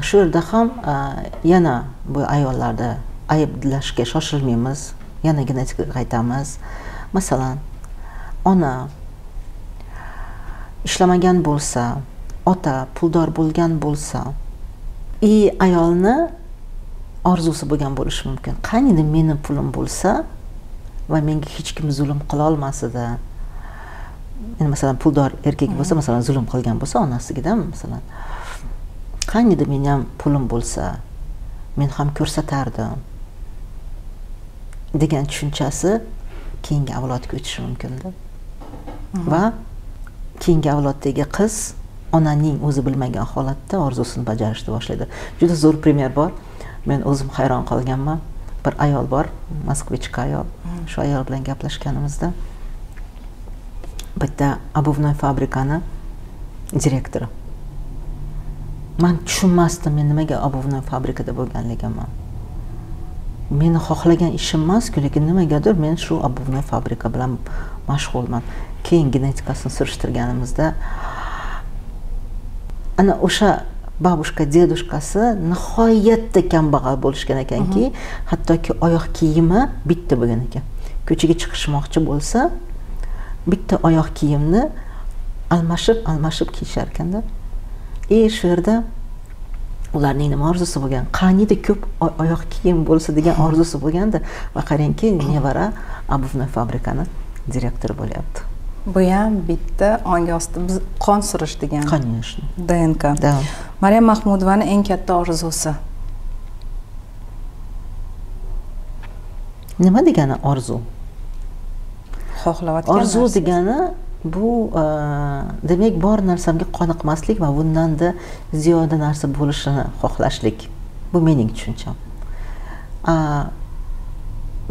shu yerda ham yana bu ayollarda ayblashga shoshilmaymiz, yana genetikaga qaytamiz. Masalan, ona ishlamagan bo'lsa, ota puldor bo'lgan bo'lsa, ayolni orzusi bo'lgan bo'lishi mumkin. Qaniydi meni pulim bo'lsa va menga hech kim zulm qila olmasdi. Men masalan puldor erkak bo'lsa, masalan zulm qilgan bo'lsa onasiga, masalan qaniydi men ham pulim bo'lsa, men ham ko'rsatardim degan tushunchasi keyingi avlodga o'tishi mumkin-da. Va keyingi avloddagi qiz onaning o'zi bilmagan holatda orzusini bajarishni boshlaydi. Juda zo'r primer bor. Men o'zim hayron qolganman. Bir ayol bor, moskvichka ayol. Shu ayol bilan gaplashganimizda bitta obuvnoy fabrikani direktori. Men tushunmasdim, men nimaga obuvnoy fabrikada bo'lganligimni. Meni xohlagan ishim emas-ku, lekin nimagadir men shu obuvnoy fabrika bilan mashg'ulman. Keyin genetikasini surishtirganimizda ana o'sha babushka, dedushkasi nihoyatda kambag'al bo'lishgan ekanki, hattoki oyoq kiyimi bitta bo'lgan ekan. Ko'chaga chiqishmoqchi bo'lsa, bitta oyoq kiyimni almashib kiyishar ekanda. Shu yerda ularning nima orzusi bo'lgan? Qaniydi ko'p oyoq kiyim bo'lsa degan orzusi bo'lganda, va qarangki, nevara obuvnoy fabrikani direktori bo'lyapti. Bu ham bitta ongi osti qon surish degan. Конечно. DNK. Maryam Mahmudovaning eng katta orzusi. Nima degani orzu? Xohlayotgan orzu degani bu demek bor narsamga qoniqmaslik va bundanda ziyoda narsa bo'lishini xohlashlik. Bu mening tushuncham.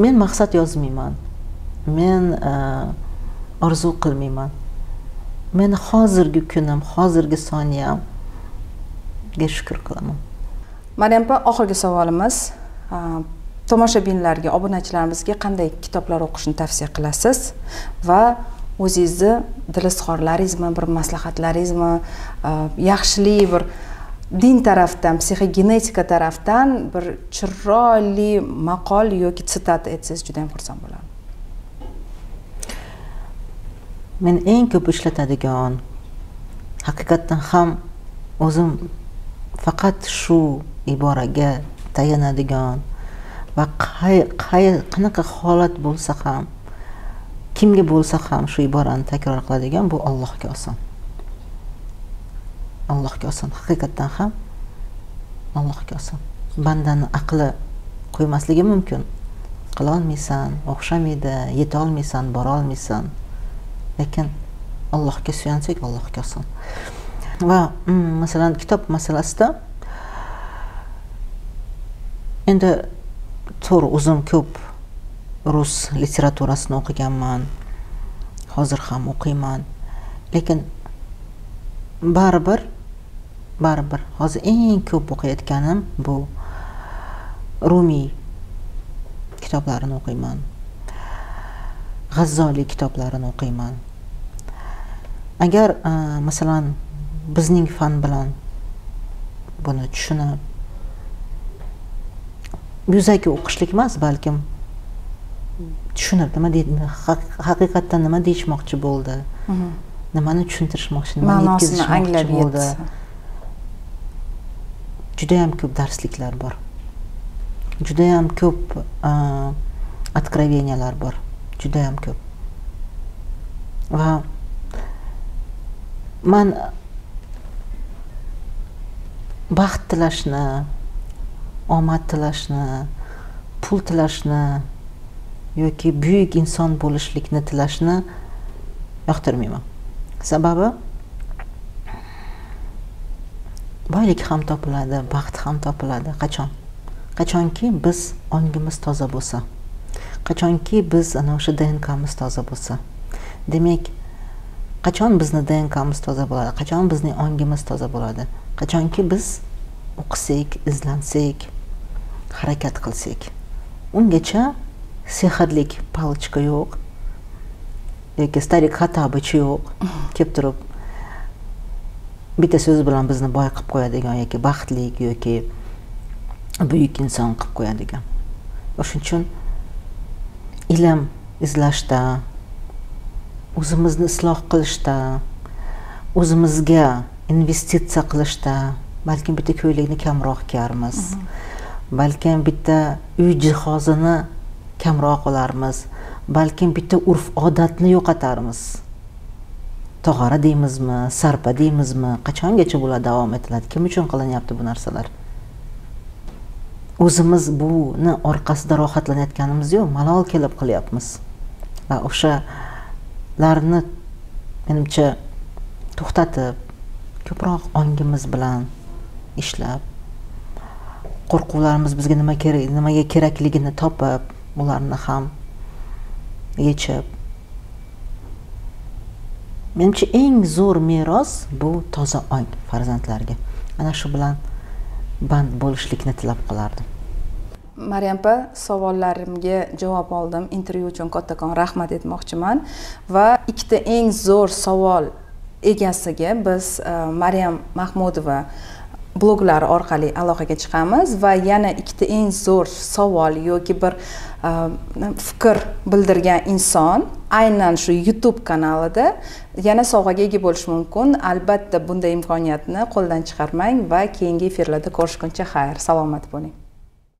Men maqsad yozmayman. Men orzu qilmayman. Men hozirgi kunim, hozirgi soniyamga shukr qilaman. Maryam opa, oxirgi savolimiz. Tomoshabinlarga, obunachilarimizga qanday kitoblar o'qishni tavsiya qilasiz va o'zingizni dil izhorlaringizmi, bir maslahatlaringizmi, yaxshilik bir din tarafdan, psixogenetika tarafdan bir chiroyli maqol yoki sitat aytsangiz juda ham xursand bo'laman. Men eng ko'p ishlatadigan, haqiqatan ham o'zim faqat shu iboraga tayanadigan va qanaqa holat bo'lsa ham, kimga bo'lsa ham shu iborani takror qiladigan, bu Allohga oson. Allohga oson, haqiqatan ham Allohga oson. Bandani aqli qo'ymasligi mumkin, qilolmaysan, o'xshamaydi, yeta olmaysan, bora olmaysan. Lekin Allohga suyansak, Allohga oson. Va masalan, kitob masalasida endi tur o'zim ko'p rus literaturasini o'qiganman. Hozir ham o'qiyman. Lekin baribir hozir eng ko'p o'qiyotganim bu Rumi kitoblarini o'qiyman. G'azzali kitoblarini o'qiyman. Agar masalan bizning fan bilan buni tushunib yuzaki o'qishlik emas, balkim tushunib nima deydi, haqiqatan nima deyishmoqchi bo'ldi, nimani tushuntirishmoqchi, nimani yetkazishmoqchi bo'ldi. Juda ham ko'p darsliklar bor. Juda ham ko'p откровениялар bor. Juda ham ko'p. Va men baxt tilashni, omad tilashni, pul tilashni yoki buyuk inson bo'lishlikni tilashni yoqtirmayman. Sababi boylik ham topiladi, baxt ham topiladi. Qachonki biz ongimiz toza bo'lsa, qachonki biz ana o'sha DNKmiz toza bo'lsa. Demak, qachon bizning DNKmiz toza bo'ladi, qachon bizning ongimiz toza bo'ladi, qachonki biz o'qisak, izlansak, harakat qilsak. Ungacha sehrlik palochka yo'q, yoki starik xatabich yo'q, kelib turib bitta so'z bilan bizni boy qilib qo'yadigan yoki baxtlik yoki büyük insan qilib qo'yadigan. O'shuning uchun ilm izlashda, o'zimizni isloq qilishda, o'zimizga investitsiya qilishda, balki bitta ko'ylakni kamroq kiyarmiz, balki bitta uy jihozini kamroq olarmiz, balki bitta urf-odatni yo'qatarmiz. Tog'ora deymizmi, sarpa deymizmi, qachongacha bular davom etiladi? Kim uchun qilinyapti bu narsalar? O'zimiz buni orqasida rohatlanayotganimiz yo'q, malol kelib qilyapmiz. Va o'shalarni menimcha to'xtatib, ko'proq ongimiz bilan ishlab, qo'rquvlarimiz bizga nima kerak, nimaga kerakligini topib, ularni ham yechib. Menimcha eng zo'r meros bu toza ong farzandlarga. Ana shu bilan band bo'lishlikni tilab qolardim. Maryam opa, savollarimga javob oldim. Intervyu uchun kattakon rahmat etmoqchiman va ikkita eng zo'r savol egasiga biz Maryam Mahmudova bloglari orqali aloqaga chiqamiz va yana ikkita eng zo'r savol yoki bir fikr bildirgan inson aynan shu YouTube kanalida yana sovg'aga ega bo'lish mumkin. Albatta bunday imkoniyatni qo'ldan chiqarmang va keyingi efirlarda ko'rishguncha xayr, salomat bo'ling.